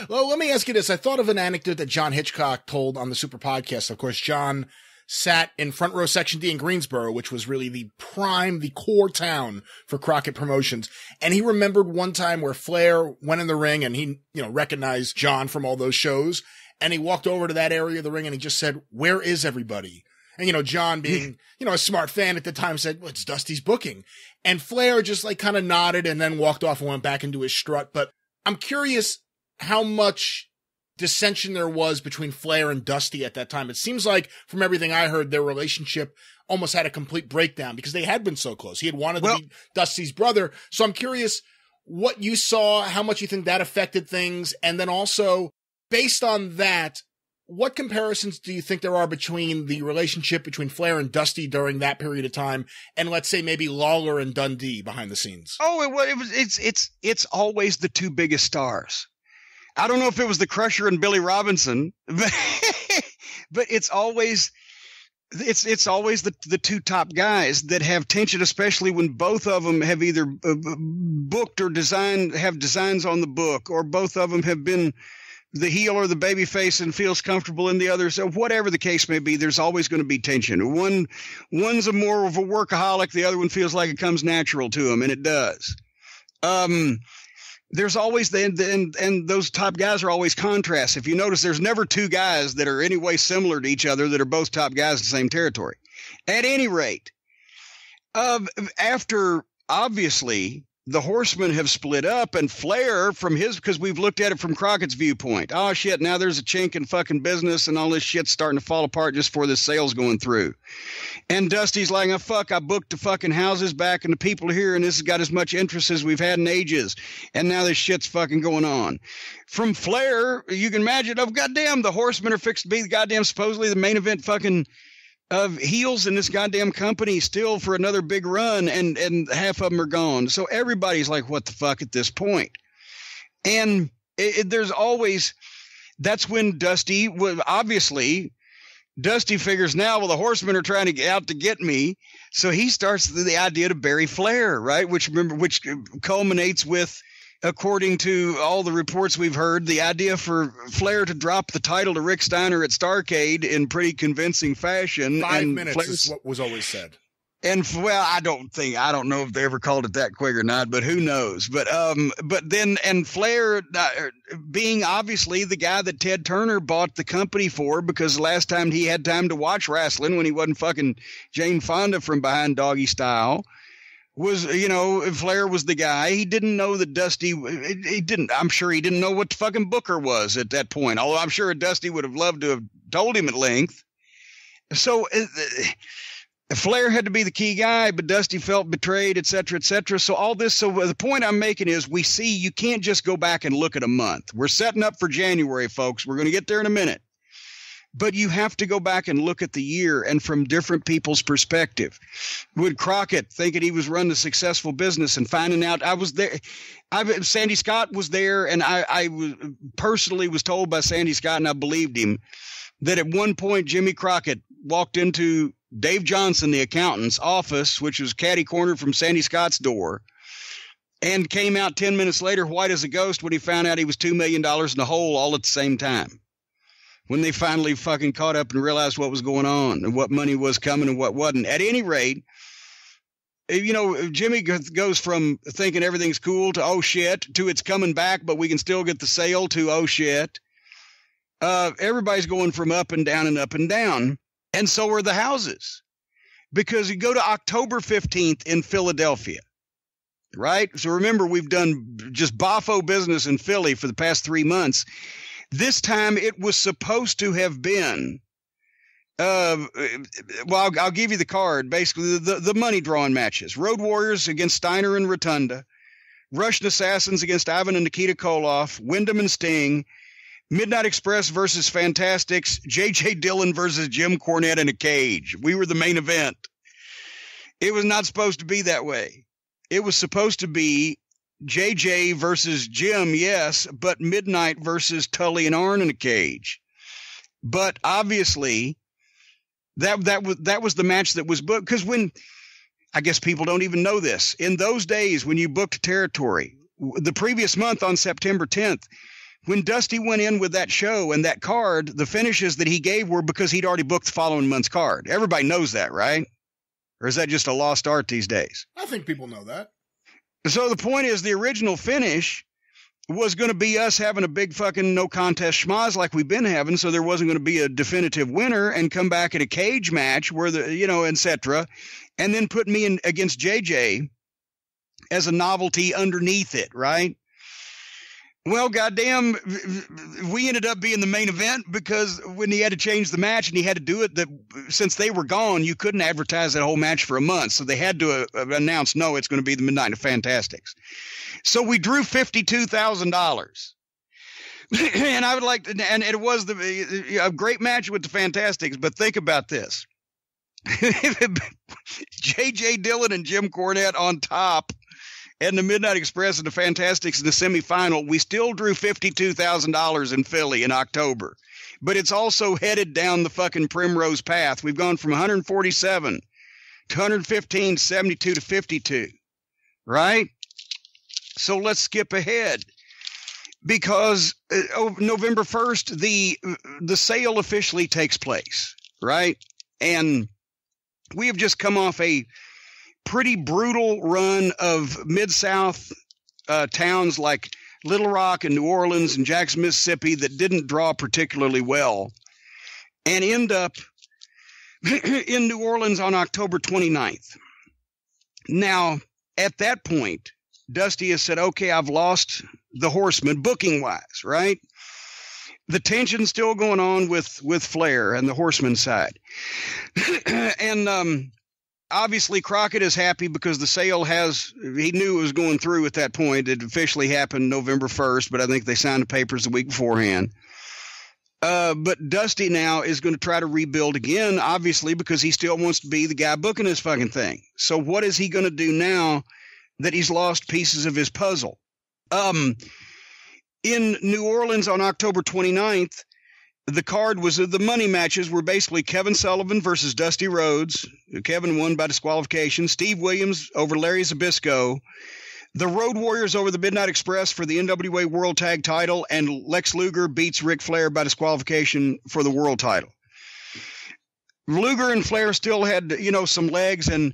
Well, let me ask you this. I thought of an anecdote that John Hitchcock told on the Super Podcast. Of course, John sat in front row section D in Greensboro, which was really the prime, the core town for Crockett Promotions. And he remembered one time where Flair went in the ring and he, you know, recognized John from all those shows. And he walked over to that area of the ring and he just said, "Where is everybody?" And, you know, John being, you know, a smart fan at the time said, well, it's Dusty's booking. And Flair just like kind of nodded and then walked off and went back into his strut. But I'm curious how much dissension there was between Flair and Dusty at that time. It seems like from everything I heard, their relationship almost had a complete breakdown because they had been so close. He had wanted well, to be Dusty's brother. So I'm curious what you saw, how much you think that affected things. And then also based on that, what comparisons do you think there are between the relationship between Flair and Dusty during that period of time and, let's say, maybe Lawler and Dundee behind the scenes? Oh, it, it was, it's it's it's always the two biggest stars. I don't know if it was the Crusher and Billy Robinson, but, but it's always it's it's always the, the two top guys that have tension, especially when both of them have either booked or designed have designs on the book or both of them have been the heel or the baby face and feels comfortable in the other. So whatever the case may be, there's always going to be tension. One, one's a more of a workaholic. The other one feels like it comes natural to him, and it does. Um, there's always the, and, and, and those top guys are always contrasts. If you notice, there's never two guys that are any way similar to each other that are both top guys in the same territory. At any rate, uh, after obviously the Horsemen have split up, and Flair from his, because we've looked at it from Crockett's viewpoint. Oh shit, now there's a chink in fucking business and all this shit's starting to fall apart just for the sales going through. And Dusty's like, oh fuck, I booked the fucking houses back and the people here, and this has got as much interest as we've had in ages. And now this shit's fucking going on. From Flair, you can imagine, oh goddamn, the Horsemen are fixed to be the goddamn supposedly the main event fucking of heels in this goddamn company still for another big run, and, and half of them are gone. So everybody's like, what the fuck at this point? And it, it, there's always, that's when Dusty, obviously Dusty figures now, well, the Horsemen are trying to get out to get me. So he starts the, the idea to bury Flair, right? Which remember, which culminates with, according to all the reports we've heard, the idea for Flair to drop the title to Rick Steiner at Starcade in pretty convincing fashion. Five and minutes Flair's, is what was always said. And well, I don't think, I don't know if they ever called it that quick or not, but who knows? But, um, but then, and Flair uh, being obviously the guy that Ted Turner bought the company for, because last time he had time to watch wrestling when he wasn't fucking Jane Fonda from behind doggy style, was, you know, Flair was the guy. He didn't know that Dusty, he didn't, I'm sure he didn't know what the fucking Booker was at that point. Although I'm sure Dusty would have loved to have told him at length. So uh, Flair had to be the key guy, but Dusty felt betrayed, et cetera, et cetera. So all this, so the point I'm making is we see, you can't just go back and look at a month. We're setting up for January, folks. We're going to get there in a minute. But you have to go back and look at the year and from different people's perspective. Would Crockett thinking he was running a successful business and finding out I was there? I, Sandy Scott was there, and I, I was, personally was told by Sandy Scott, and I believed him, that at one point Jimmy Crockett walked into Dave Johnson, the accountant's office, which was catty corner from Sandy Scott's door, and came out ten minutes later white as a ghost when he found out he was two million dollars in the hole all at the same time. When they finally fucking caught up and realized what was going on and what money was coming and what wasn't. At any rate, you know, Jimmy goes from thinking everything's cool to, oh shit, to it's coming back, but we can still get the sale, to, oh shit. Uh, everybody's going from up and down and up and down. And so are the houses, because you go to October fifteenth in Philadelphia, right? So remember, we've done just boffo business in Philly for the past three months. This time it was supposed to have been, uh, well, I'll, I'll give you the card, basically, the, the money drawing matches. Road Warriors against Steiner and Rotunda, Russian Assassins against Ivan and Nikita Koloff, Windham and Sting, Midnight Express versus Fantastics, J J. Dillon versus Jim Cornette in a cage. We were the main event. It was not supposed to be that way. It was supposed to be J J versus Jim, yes, but Midnight versus Tully and Arn in a cage. But obviously, that that was that was the match that was booked, because when, I guess people don't even know this, in those days when you booked territory, the previous month on September tenth, when Dusty went in with that show and that card, the finishes that he gave were because he'd already booked the following month's card. Everybody knows that, right? Or is that just a lost art these days? I think people know that. So the point is, the original finish was going to be us having a big fucking no contest schmoz like we've been having. So there wasn't going to be a definitive winner, and come back at a cage match where the, you know, et cetera, and then put me in against J J as a novelty underneath it. Right. Well, goddamn, we ended up being the main event, because when he had to change the match and he had to do it, that since they were gone, you couldn't advertise that whole match for a month. So they had to uh, announce, no, it's going to be the Midnight of Fantastics. So we drew fifty-two thousand dollars. And I would like to, and it was the, a great match with the Fantastics, but think about this. J J. Dillon and Jim Cornette on top, and the Midnight Express and the Fantastics in the semifinal. We still drew fifty-two thousand dollars in Philly in October, but it's also headed down the fucking primrose path. We've gone from one hundred forty-seven to one hundred fifteen, seventy-two to fifty-two, right? So let's skip ahead. because uh, November first, the the sale officially takes place, right? And we have just come off a pretty brutal run of Mid-South uh, towns like Little Rock and New Orleans and Jackson, Mississippi, that didn't draw particularly well, and end up in New Orleans on October twenty-ninth. Now, at that point, Dusty has said, okay, I've lost the Horsemen booking-wise, right? The tension's still going on with, with Flair and the Horsemen side. And um, obviously Crockett is happy because the sale has – he knew it was going through at that point. It officially happened November first, but I think they signed the papers the week beforehand. Uh, but Dusty now is going to try to rebuild again, obviously, because he still wants to be the guy booking this fucking thing. So what is he going to do now that he's lost pieces of his puzzle? Um, in New Orleans on October twenty-ninth, the card was the money matches were basically Kevin Sullivan versus Dusty Rhodes. Kevin won by disqualification. Steve Williams over Larry Zbyszko. The Road Warriors over the Midnight Express for the N W A World Tag Title, and Lex Luger beats Ric Flair by disqualification for the World Title. Luger and Flair still had, you know, some legs, and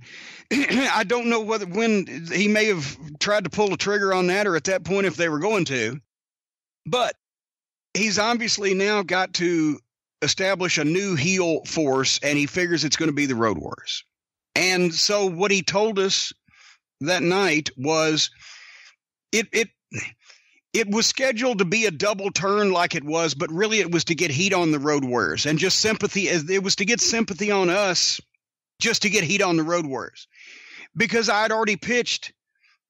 I don't know whether when he may have tried to pull the trigger on that, or at that point if they were going to. But he's obviously now got to establish a new heel force, and he figures it's going to be the Road Warriors. And so what he told us that night was it it it was scheduled to be a double turn like it was, but really it was to get heat on the Road Warriors and just sympathy. It was to get sympathy on us just to get heat on the Road Warriors, because I had already pitched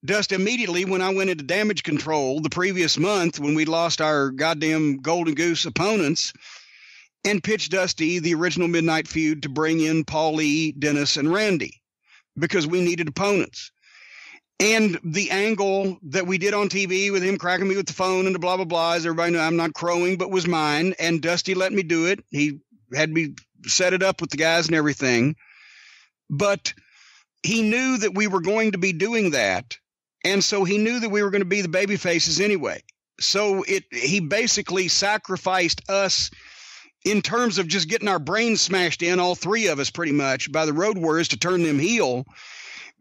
Dust immediately when I went into Damage Control the previous month when we lost our goddamn Golden Goose opponents, and pitched Dusty the original Midnight Feud to bring in Paul E., Dennis, and Randy because we needed opponents. And the angle that we did on T V with him cracking me with the phone and the blah, blah, blah, as everybody knew, I'm not crowing, but was mine. And Dusty let me do it. He had me set it up with the guys and everything. But he knew that we were going to be doing that. And so he knew that we were going to be the baby faces anyway. So it he basically sacrificed us in terms of just getting our brains smashed in, all three of us pretty much, by the Road Warriors to turn them heel.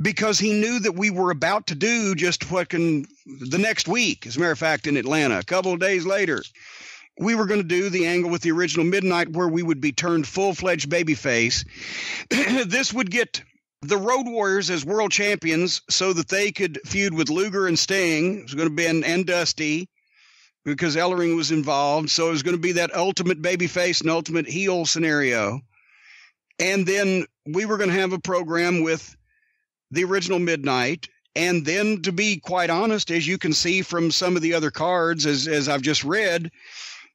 Because he knew that we were about to do just fucking the next week. As a matter of fact, in Atlanta, a couple of days later, we were going to do the angle with the original Midnight where we would be turned full-fledged babyface. This would get the Road Warriors as world champions so that they could feud with Luger and Sting. It was going to be an, and Dusty, because Ellering was involved. So it was going to be that ultimate babyface and ultimate heel scenario. And then we were going to have a program with the original Midnight, and then, to be quite honest, as you can see from some of the other cards, as as I've just read,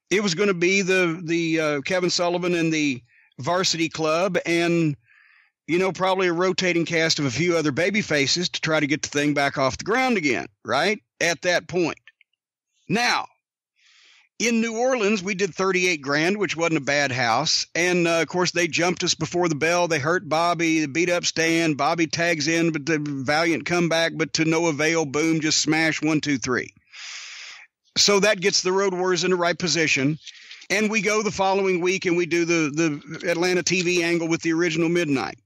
it was going to be the the uh, Kevin Sullivan and the Varsity Club, and you know, probably a rotating cast of a few other baby faces to try to get the thing back off the ground again. Right at that point, now in New Orleans, we did thirty-eight grand, which wasn't a bad house. And, uh, of course, they jumped us before the bell. They hurt Bobby. They beat up Stan. Bobby tags in, but the valiant comeback, but to no avail. Boom, just smash, one, two, three. So that gets the Road Warriors in the right position. And we go the following week, and we do the, the Atlanta T V angle with the original Midnight.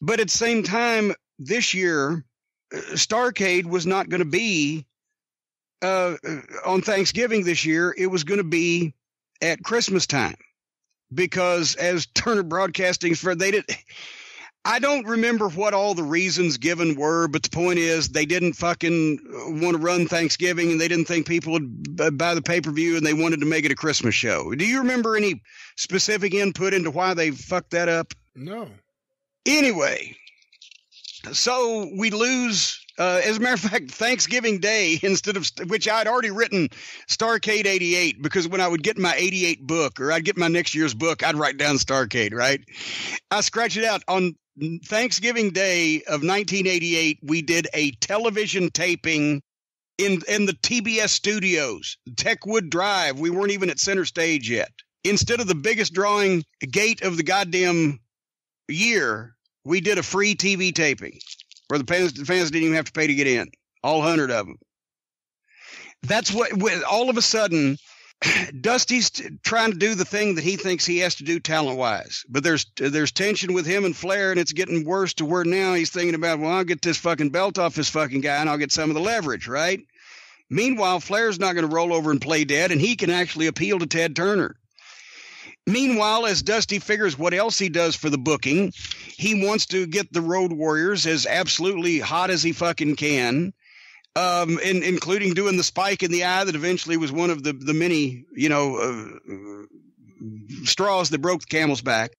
But at the same time, this year, Starcade was not going to be Uh, on Thanksgiving this year. It was going to be at Christmas time, because as Turner Broadcasting's for they did. I don't remember what all the reasons given were, but the point is they didn't fucking want to run Thanksgiving, and they didn't think people would buy the pay-per-view, and they wanted to make it a Christmas show. Do you remember any specific input into why they fucked that up? No. Anyway, so we lose. Uh, as a matter of fact, Thanksgiving Day, instead of – which I had already written Starcade eighty-eight, because when I would get my eighty-eight book, or I'd get my next year's book, I'd write down Starcade, right? I scratched it out. On Thanksgiving Day of nineteen eighty-eight, we did a television taping in, in the T B S studios, Techwood Drive. We weren't even at center stage yet. Instead of the biggest drawing gate of the goddamn year, we did a free T V taping, where the fans, the fans didn't even have to pay to get in, all one hundred of them. That's what, all of a sudden, Dusty's trying to do the thing that he thinks he has to do talent-wise. But there's there's tension with him and Flair, and it's getting worse to where now he's thinking about, well, I'll get this fucking belt off this fucking guy, and I'll get some of the leverage, right? Meanwhile, Flair's not going to roll over and play dead, and he can actually appeal to Ted Turner. Meanwhile, as Dusty figures what else he does for the booking, he wants to get the Road Warriors as absolutely hot as he fucking can, um, and, including doing the spike in the eye that eventually was one of the, the many, you know, uh, straws that broke the camel's back.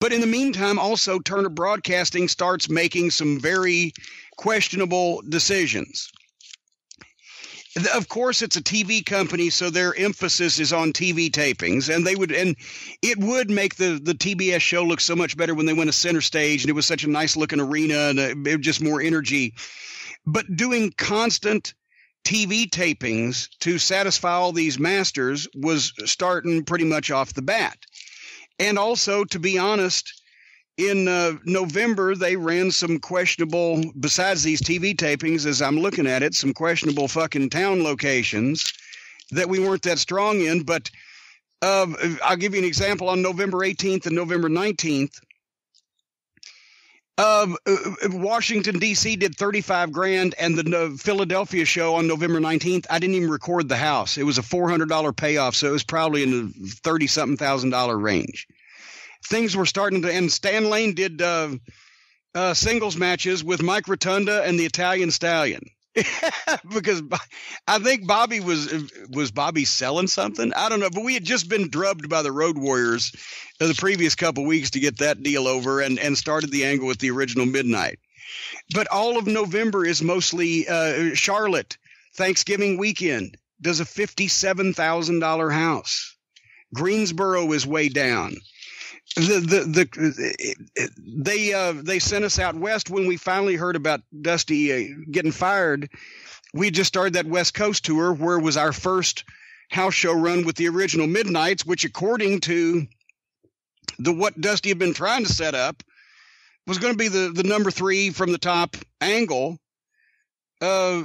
But in the meantime, also, Turner Broadcasting starts making some very questionable decisions. Of course, it's a T V company, so their emphasis is on T V tapings, and they would, and it would make the, the T B S show look so much better when they went to center stage, and it was such a nice looking arena and a, just more energy. But doing constant T V tapings to satisfy all these masters was starting pretty much off the bat. And also, to be honest, in uh, November, they ran some questionable, besides these T V tapings, as I'm looking at it, some questionable fucking town locations that we weren't that strong in. But uh, I'll give you an example. On November eighteenth and November nineteenth, uh, Washington, D C did thirty-five grand, and the Philadelphia show on November nineteenth, I didn't even record the house. It was a four hundred dollar payoff, so it was probably in the thirty-something thousand dollar range. Things were starting to, and Stan Lane did uh, uh, singles matches with Mike Rotunda and the Italian Stallion, because I think Bobby was, was Bobby selling something? I don't know, but we had just been drubbed by the Road Warriors the previous couple weeks to get that deal over, and, and started the angle with the original Midnight. But all of November is mostly uh, Charlotte, Thanksgiving weekend, does a fifty-seven thousand dollar house. Greensboro is way down. The, the the they uh, they sent us out west when we finally heard about Dusty uh, getting fired. We just started that West Coast tour, where it was our first house show run with the original Midnights, which, according to the what Dusty had been trying to set up, was going to be the the number three from the top angle, uh,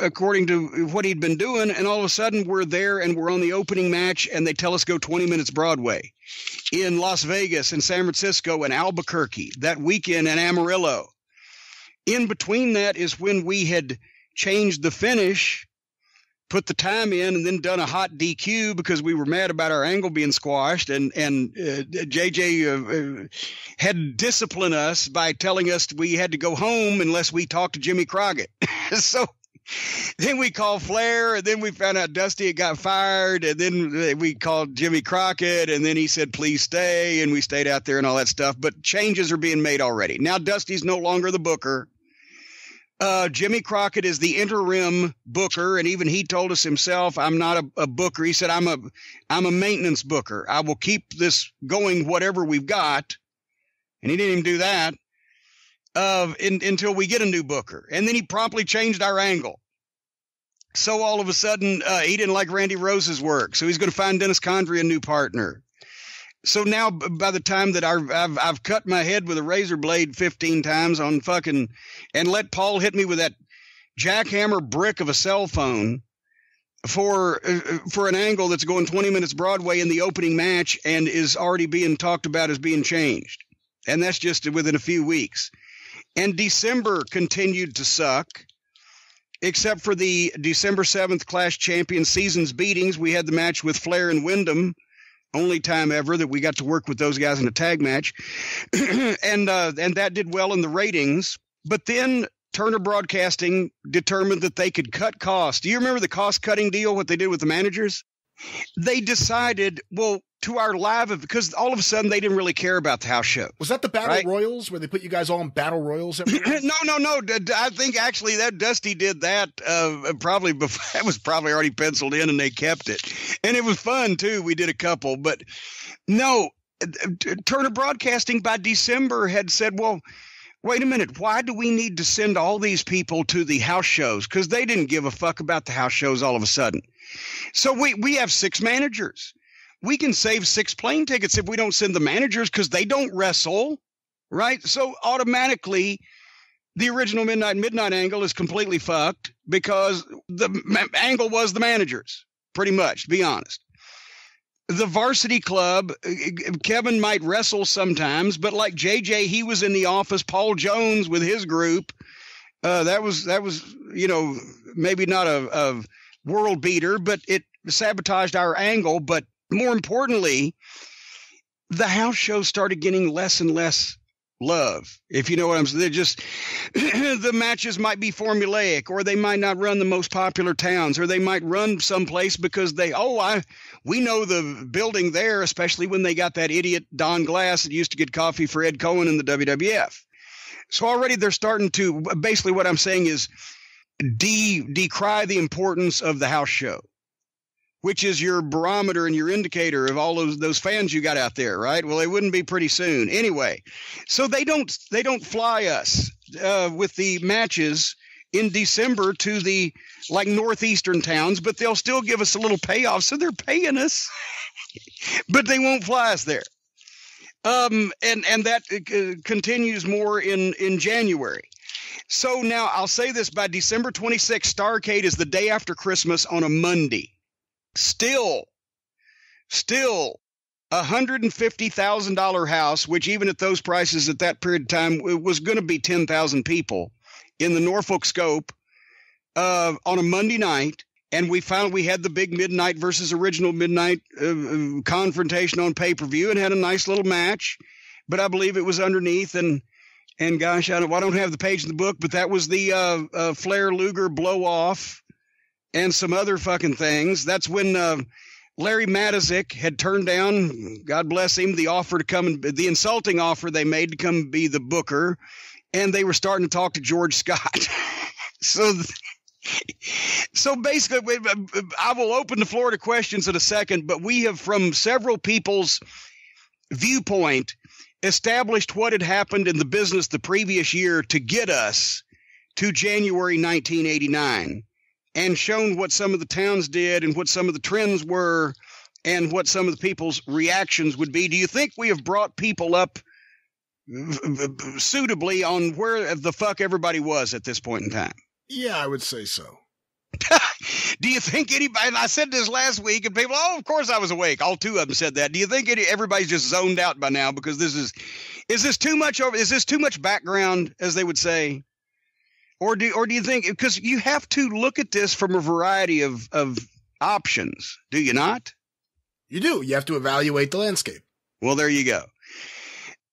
according to what he'd been doing. And all of a sudden, we're there and we're on the opening match, and they tell us go twenty minutes Broadway. In Las Vegas and San Francisco and Albuquerque that weekend, and Amarillo. In between that is when we had changed the finish, put the time in, and then done a hot D Q because we were mad about our angle being squashed. And, and uh, J J uh, uh, had disciplined us by telling us we had to go home unless we talked to Jimmy Crockett. So then we called Flair, and then we found out Dusty had got fired, and then we called Jimmy Crockett, and then he said, please stay, and we stayed out there and all that stuff. But changes are being made already. Now Dusty's no longer the booker. Uh, Jimmy Crockett is the interim booker, and even he told us himself, I'm not a, a booker. He said, I'm a, I'm a maintenance booker. I will keep this going, whatever we've got. And he didn't even do that. Of in, until we get a new booker. And then he promptly changed our angle. So all of a sudden, uh, he didn't like Randy Rose's work, so he's going to find Dennis Condrey a new partner. So now, by the time that our, I've, I've cut my head with a razor blade fifteen times on fucking, and let Paul hit me with that jackhammer brick of a cell phone for, uh, for an angle that's going twenty minutes Broadway in the opening match and is already being talked about as being changed. And that's just within a few weeks. And December continued to suck, except for the December seventh Clash Champion Seasons beatings. We had the match with Flair and Windham, only time ever that we got to work with those guys in a tag match. and uh, and that did well in the ratings. But then Turner Broadcasting determined that they could cut costs. Do you remember the cost-cutting deal, what they did with the managers? They decided, well, to our live, because all of a sudden they didn't really care about the house show. Was that the battle right? royals where they put you guys all in battle royals? no, no, no. I think actually that Dusty did that uh, probably before. That was probably already penciled in, and they kept it. And it was fun too. We did a couple, but no. Turner Broadcasting by December had said, well, wait a minute. Why do we need to send all these people to the house shows? Because they didn't give a fuck about the house shows all of a sudden. So we, we have six managers. We can save six plane tickets if we don't send the managers because they don't wrestle, right? So automatically the original Midnight Midnight angle is completely fucked because the ma- angle was the managers, pretty much, to be honest. The Varsity Club, Kevin might wrestle sometimes, but like J J, he was in the office. Paul Jones with his group, uh, that was that was you know maybe not a, a world beater, but it sabotaged our angle. But more importantly, the house shows started getting less and less love, if you know what I'm saying. They're just the matches might be formulaic, or they might not run the most popular towns, or they might run someplace because they oh I. We know the building there, especially when they got that idiot Don Glass that used to get coffee for Ed Cohen in the W W F. So already they're starting to – basically what I'm saying is de- decry the importance of the house show, which is your barometer and your indicator of all those, those fans you got out there, right? Well, they wouldn't be pretty soon. Anyway, so they don't, they don't fly us uh, with the matches – in December to the like northeastern towns, but they'll still give us a little payoff. So they're paying us, but they won't fly us there. Um, and, and that uh, continues more in, in January. So now I'll say this, by December twenty-sixth, Starcade is the day after Christmas on a Monday. Still, still a one hundred fifty thousand dollars house, which even at those prices at that period of time, it was going to be ten thousand people in the Norfolk scope uh, on a Monday night, and we found we had the big Midnight versus Original Midnight uh, confrontation on pay-per-view and had a nice little match, but I believe it was underneath, and and gosh, I don't, I don't have the page in the book, but that was the uh, uh, Flair-Luger blow-off and some other fucking things. That's when uh, Larry Matazik had turned down, God bless him, the offer to come, and the insulting offer they made to come be the booker, and they were starting to talk to George Scott. so so basically, I will open the floor to questions in a second, but we have, from several people's viewpoint, established what had happened in the business the previous year to get us to January nineteen eighty-nine, and shown what some of the towns did and what some of the trends were and what some of the people's reactions would be. Do you think we have brought people up suitably on where the fuck everybody was at this point in time? Yeah, I would say so. Do you think anybody, and I said this last week, and people, oh, of course I was awake. All two of them said that. Do you think any, everybody's just zoned out by now because this is, is this too much over, is this too much background, as they would say? Or do, or do you think, because you have to look at this from a variety of, of options, do you not? You do. You have to evaluate the landscape. Well, there you go.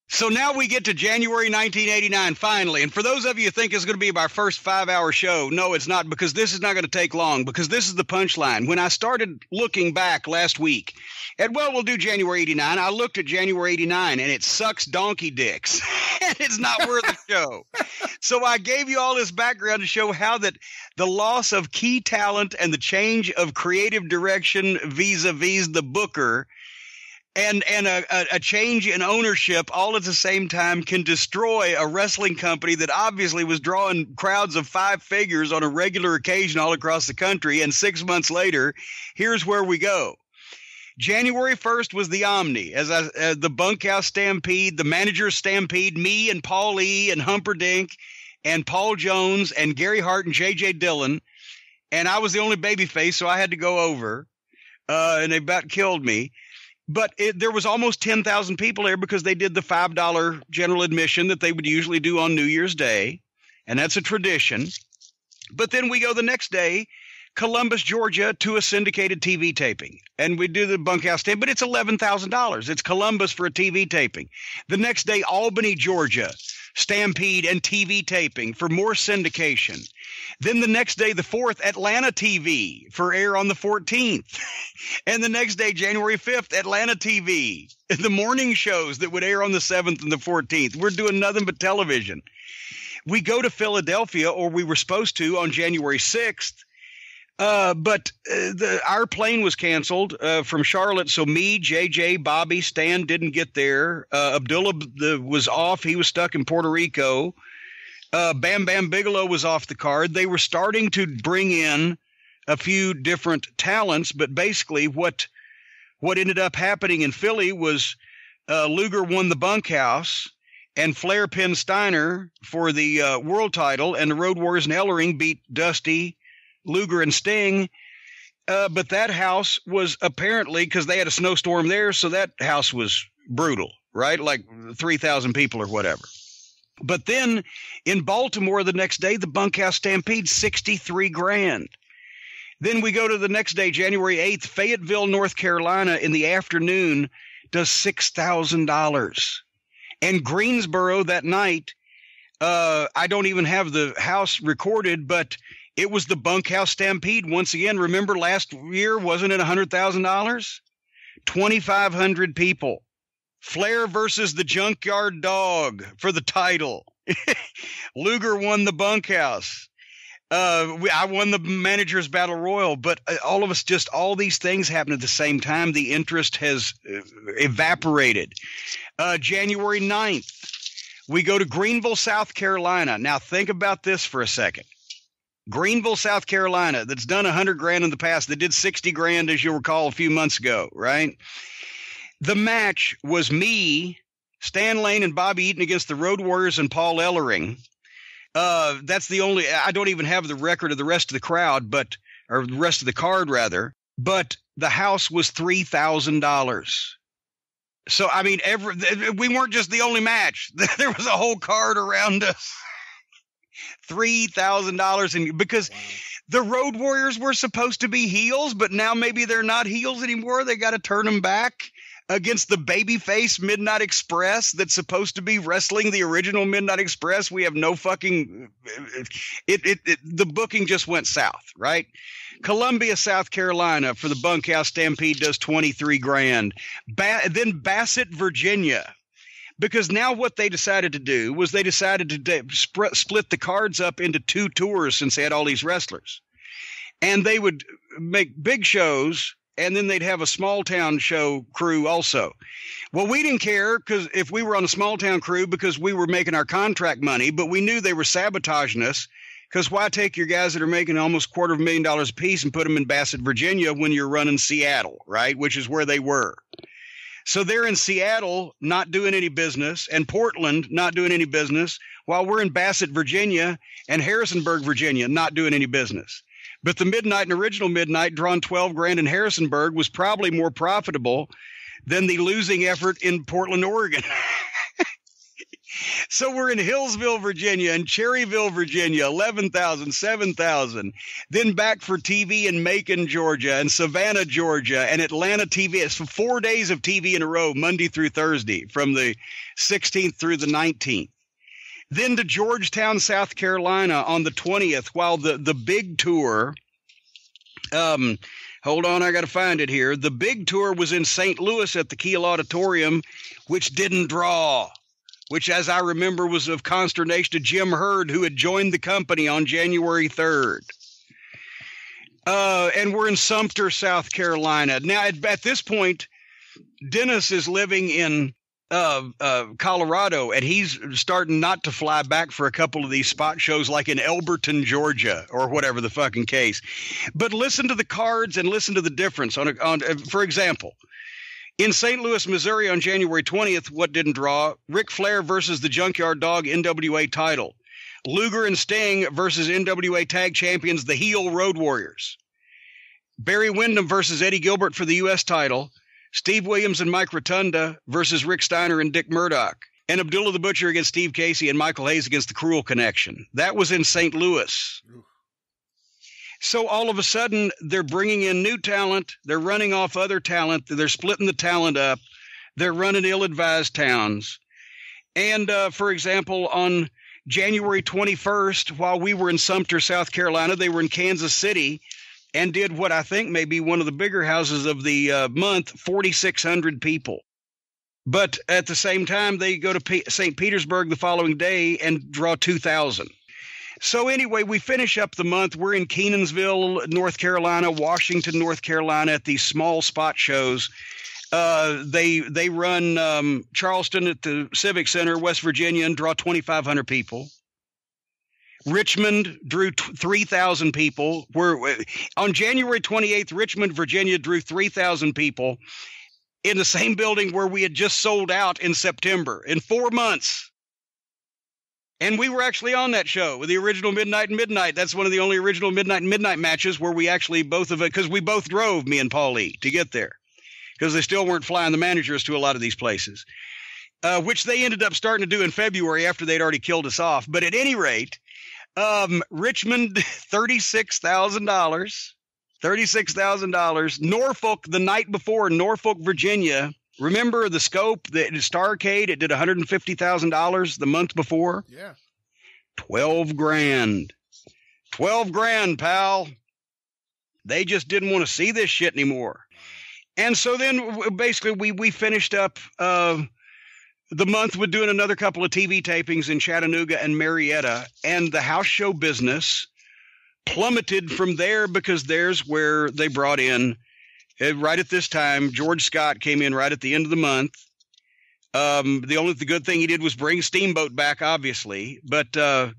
So now we get to January nineteen eighty-nine, finally. And for those of you who think it's going to be our first five-hour show, no, it's not, because this is not going to take long, because this is the punchline. When I started looking back last week at, well, we'll do January eighty-nine, I looked at January eighty-nine, and it sucks donkey dicks. And it's not worth the show. So I gave you all this background to show how that the loss of key talent and the change of creative direction vis-a-vis the booker and and a, a change in ownership all at the same time can destroy a wrestling company that obviously was drawing crowds of five figures on a regular occasion all across the country. And six months later, here's where we go. January first was the Omni, as I, uh, the Bunkhouse Stampede, the Manager's Stampede, me and Paul E. and Humperdinck and Paul Jones and Gary Hart and J J. Dillon. And I was the only babyface, so I had to go over, uh, and they about killed me. But it, there was almost ten thousand people there because they did the five dollar general admission that they would usually do on New Year's Day, and that's a tradition. But then we go the next day, Columbus, Georgia, to a syndicated T V taping, and we do the Bunkhouse tape, but it's eleven thousand dollars. It's Columbus for a T V taping. The next day, Albany, Georgia, Stampede and T V taping for more syndication. Then the next day, the fourth, Atlanta T V for air on the fourteenth. And the next day, January fifth, Atlanta T V, the morning shows that would air on the seventh and the fourteenth. We're doing nothing but television. We go to Philadelphia, or we were supposed to, on January sixth. Uh, but uh, the, our plane was canceled uh, from Charlotte, so me, J J, Bobby, Stan didn't get there. Uh, Abdullah the, was off. He was stuck in Puerto Rico. Uh, Bam Bam Bigelow was off the card. They were starting to bring in a few different talents, but basically what what ended up happening in Philly was uh, Luger won the Bunkhouse, and Flair pinned Steiner for the uh, world title, and the Road Warriors and Ellering beat Dusty, Luger, and Sting. Uh, but that house was apparently, because they had a snowstorm there, so that house was brutal, right? Like three thousand people or whatever. But then in Baltimore the next day, the Bunkhouse Stampede, sixty-three grand. Then we go to the next day, January eighth, Fayetteville, North Carolina, in the afternoon, does six thousand dollars. And Greensboro that night, uh, I don't even have the house recorded, but it was the Bunkhouse Stampede once again. Remember last year, wasn't it one hundred thousand dollars? twenty-five hundred people. Flair versus the Junkyard Dog for the title. Luger won the Bunkhouse. Uh, we, I won the Manager's Battle Royal, but all of us, just all these things happen at the same time. The interest has uh, evaporated. Uh, January ninth, we go to Greenville, South Carolina. Now think about this for a second. Greenville, South Carolina, that's done a hundred grand in the past. They did sixty grand, as you'll recall, a few months ago, right? The match was me, Stan Lane, and Bobby Eaton against the Road Warriors and Paul Ellering. Uh, that's the only, I don't even have the record of the rest of the crowd, but, or the rest of the card rather, but the house was three thousand dollars. So, I mean, every, we weren't just the only match. There was a whole card around us. three thousand dollars. And because the Road Warriors were supposed to be heels, but now maybe they're not heels anymore. They got to turn them back against the babyface Midnight Express that's supposed to be wrestling the original Midnight Express. We have no fucking it, it, it the booking just went south, right? Columbia, South Carolina for the Bunkhouse Stampede does twenty-three grand. Ba- then Bassett, Virginia. Because now what they decided to do was they decided to de- sp- split the cards up into two tours since they had all these wrestlers. And they would make big shows, and then they'd have a small-town show crew also. Well, we didn't care because if we were on a small-town crew because we were making our contract money, but we knew they were sabotaging us because why take your guys that are making almost a quarter of a million dollars apiece and put them in Bassett, Virginia when you're running Seattle, right, which is where they were. So they're in Seattle not doing any business and Portland not doing any business while we're in Bassett, Virginia and Harrisonburg, Virginia not doing any business. But the Midnight and Original Midnight drawn twelve grand in Harrisonburg was probably more profitable than the losing effort in Portland, Oregon. So we're in Hillsville, Virginia and Cherryville, Virginia, eleven thousand, seven thousand, then back for T V in Macon, Georgia and Savannah, Georgia and Atlanta T V. It's four days of T V in a row, Monday through Thursday from the sixteenth through the nineteenth. Then to Georgetown, South Carolina on the twentieth, while the, the big tour, um, hold on, I got to find it here. The big tour was in Saint Louis at the Kiel Auditorium, which didn't draw. Which, as I remember, was of consternation to Jim Hurd, who had joined the company on January third. Uh, and we're in Sumter, South Carolina. Now, at, at this point, Dennis is living in uh, uh, Colorado, and he's starting not to fly back for a couple of these spot shows like in Elberton, Georgia, or whatever the fucking case. But listen to the cards and listen to the difference. On, a, on uh, for example, in Saint Louis, Missouri on January twentieth, what didn't draw? Ric Flair versus the Junkyard Dog N W A title. Luger and Sting versus N W A tag champions, the heel Road Warriors. Barry Windham versus Eddie Gilbert for the U S title. Steve Williams and Mike Rotunda versus Rick Steiner and Dick Murdoch. And Abdullah the Butcher against Steve Casey and Michael Hayes against the Cruel Connection. That was in Saint Louis. Oof. So all of a sudden, they're bringing in new talent. They're running off other talent. They're splitting the talent up. They're running ill-advised towns. And, uh, for example, on January twenty-first, while we were in Sumter, South Carolina, they were in Kansas City and did what I think may be one of the bigger houses of the uh, month, forty-six hundred people. But at the same time, they go to P- Saint Petersburg the following day and draw two thousand. So anyway, we finish up the month. We're in Keenansville, North Carolina, Washington, North Carolina at these small spot shows. Uh, they they run um, Charleston at the Civic Center, West Virginia, and draw twenty-five hundred people. Richmond drew t- three thousand people. We're, on January twenty-eighth, Richmond, Virginia drew three thousand people in the same building where we had just sold out in September in four months. And we were actually on that show with the original Midnight and Midnight. That's one of the only original Midnight and Midnight matches where we actually both of it, because we both drove, me and Paulie, to get there, because they still weren't flying the managers to a lot of these places, uh, which they ended up starting to do in February after they'd already killed us off. But at any rate, um, Richmond, thirty-six thousand dollars, thirty-six thousand dollars. Norfolk, the night before, Norfolk, Virginia. Remember the scope, the Starcade? It did one hundred fifty thousand dollars the month before. Yeah. twelve grand. twelve grand, pal. They just didn't want to see this shit anymore. And so then basically we, we finished up uh, the month with doing another couple of T V tapings in Chattanooga and Marietta, and the house show business plummeted from there, because there's where they brought in, right at this time, George Scott came in right at the end of the month. Um, the only the good thing he did was bring Steamboat back, obviously, but uh,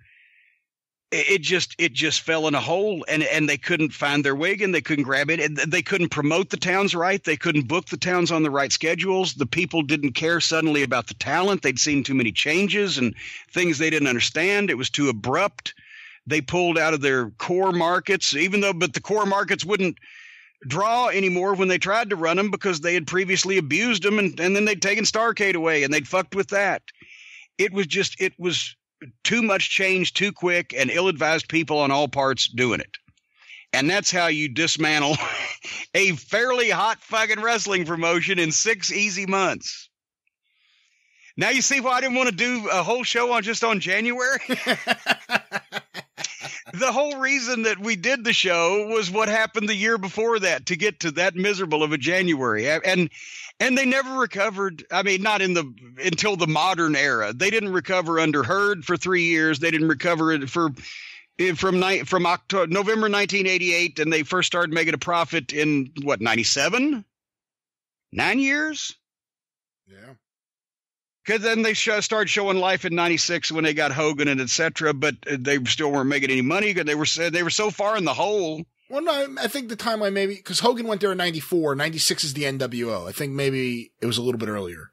it, it just it just fell in a hole, and and they couldn't find their wig, and they couldn't grab it, and they couldn't promote the towns right. They couldn't book the towns on the right schedules. The people didn't care suddenly about the talent. They'd seen too many changes and things they didn't understand. It was too abrupt. They pulled out of their core markets, even though, but the core markets wouldn't draw anymore when they tried to run them, because they had previously abused them, and, and then they'd taken Starcade away and they'd fucked with that. It was just, it was too much change too quick, and ill-advised people on all parts doing it. And that's how you dismantle a fairly hot fucking wrestling promotion in six easy months. Now you see why I didn't want to do a whole show on just on January. The whole reason that we did the show was what happened the year before that, to get to that miserable of a January. And and they never recovered. I mean, not in the until the modern era. They didn't recover under Hurd for three years. They didn't recover it for from from October, November nineteen eighty-eight, and they first started making a profit in what, ninety-seven? Nine years? Yeah. Because then they sh- started showing life in ninety-six when they got Hogan and et cetera, but they still weren't making any money because they were they were so far in the hole. Well, no, I think the timeline maybe, because Hogan went there in ninety-four, ninety-six is the N W O. I think maybe it was a little bit earlier.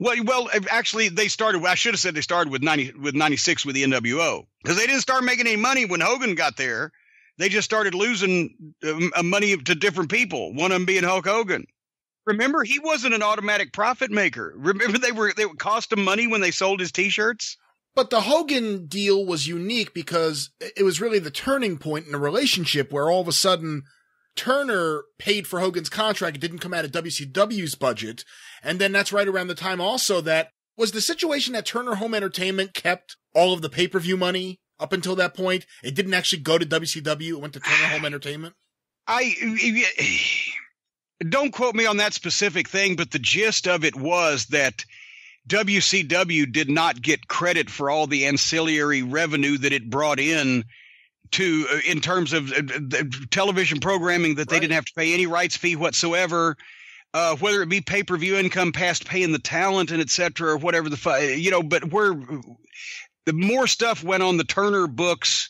Well, well, actually, they started. I should have said they started with ninety with ninety-six with the N W O, because they didn't start making any money when Hogan got there. They just started losing uh, money to different people. One of them being Hulk Hogan. Remember, he wasn't an automatic profit maker. Remember, they were they cost him money when they sold his T-shirts. But the Hogan deal was unique because it was really the turning point in a relationship where all of a sudden Turner paid for Hogan's contract. It didn't come out of W C W's budget. And then that's right around the time also that was the situation that Turner Home Entertainment kept all of the pay-per-view money up until that point. It didn't actually go to W C W. It went to Turner Home Entertainment. I... Don't quote me on that specific thing, but the gist of it was that W C W did not get credit for all the ancillary revenue that it brought in to uh, in terms of uh, the television programming that they right. didn't have to pay any rights fee whatsoever, uh, whether it be pay-per-view income past paying the talent and et cetera, or whatever the fu- you know, but we're the more stuff went on the Turner books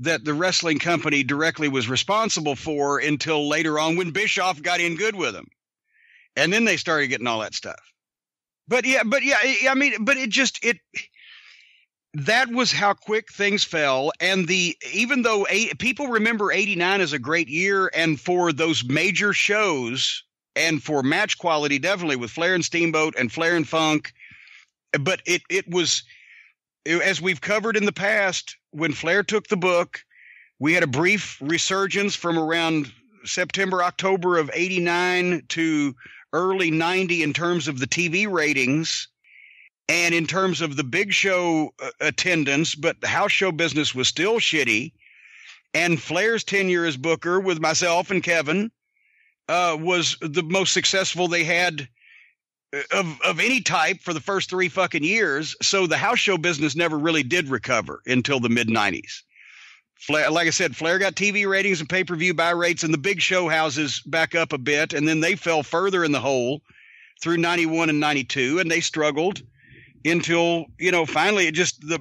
that the wrestling company directly was responsible for until later on when Bischoff got in good with them. And then they started getting all that stuff. But yeah, but yeah, I mean, but it just, it, that was how quick things fell. And the, even though eight, people remember eighty-nine as a great year, and for those major shows and for match quality, definitely with Flair and Steamboat and Flair and Funk, but it, it was, as we've covered in the past, when Flair took the book, we had a brief resurgence from around September, October of eighty-nine to early ninety in terms of the T V ratings and in terms of the big show attendance, but the house show business was still shitty. And Flair's tenure as booker with myself and Kevin uh, was the most successful they had of of any type for the first three fucking years. So the house show business never really did recover until the mid nineties. Flair, like I said, Flair got T V ratings and pay-per-view buy rates and the big show houses back up a bit. And then they fell further in the hole through ninety-one and ninety-two. And they struggled until, you know, finally it just, the,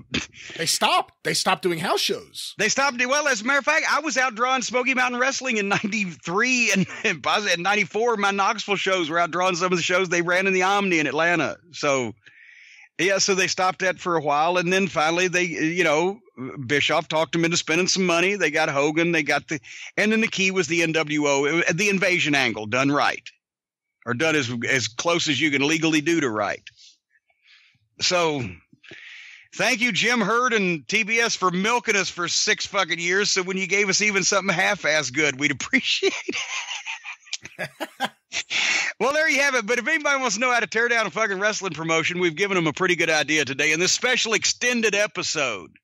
they stopped, they stopped doing house shows. They stopped. Well, as a matter of fact, I was outdrawing Smoky Mountain Wrestling in ninety-three and, and in ninety-four, my Knoxville shows were outdrawing some of the shows they ran in the Omni in Atlanta. So Yeah, so they stopped that for a while, and then finally they, you know, Bischoff talked them into spending some money. They got Hogan, they got the, and then the key was the N W O, the invasion angle done right, or done as as close as you can legally do to right. So, thank you, Jim Herd and T B S, for milking us for six fucking years. So when you gave us even something half-ass good, we'd appreciate it. Well, there you have it. But if anybody wants to know how to tear down a fucking wrestling promotion, we've given them a pretty good idea today in this special extended episode.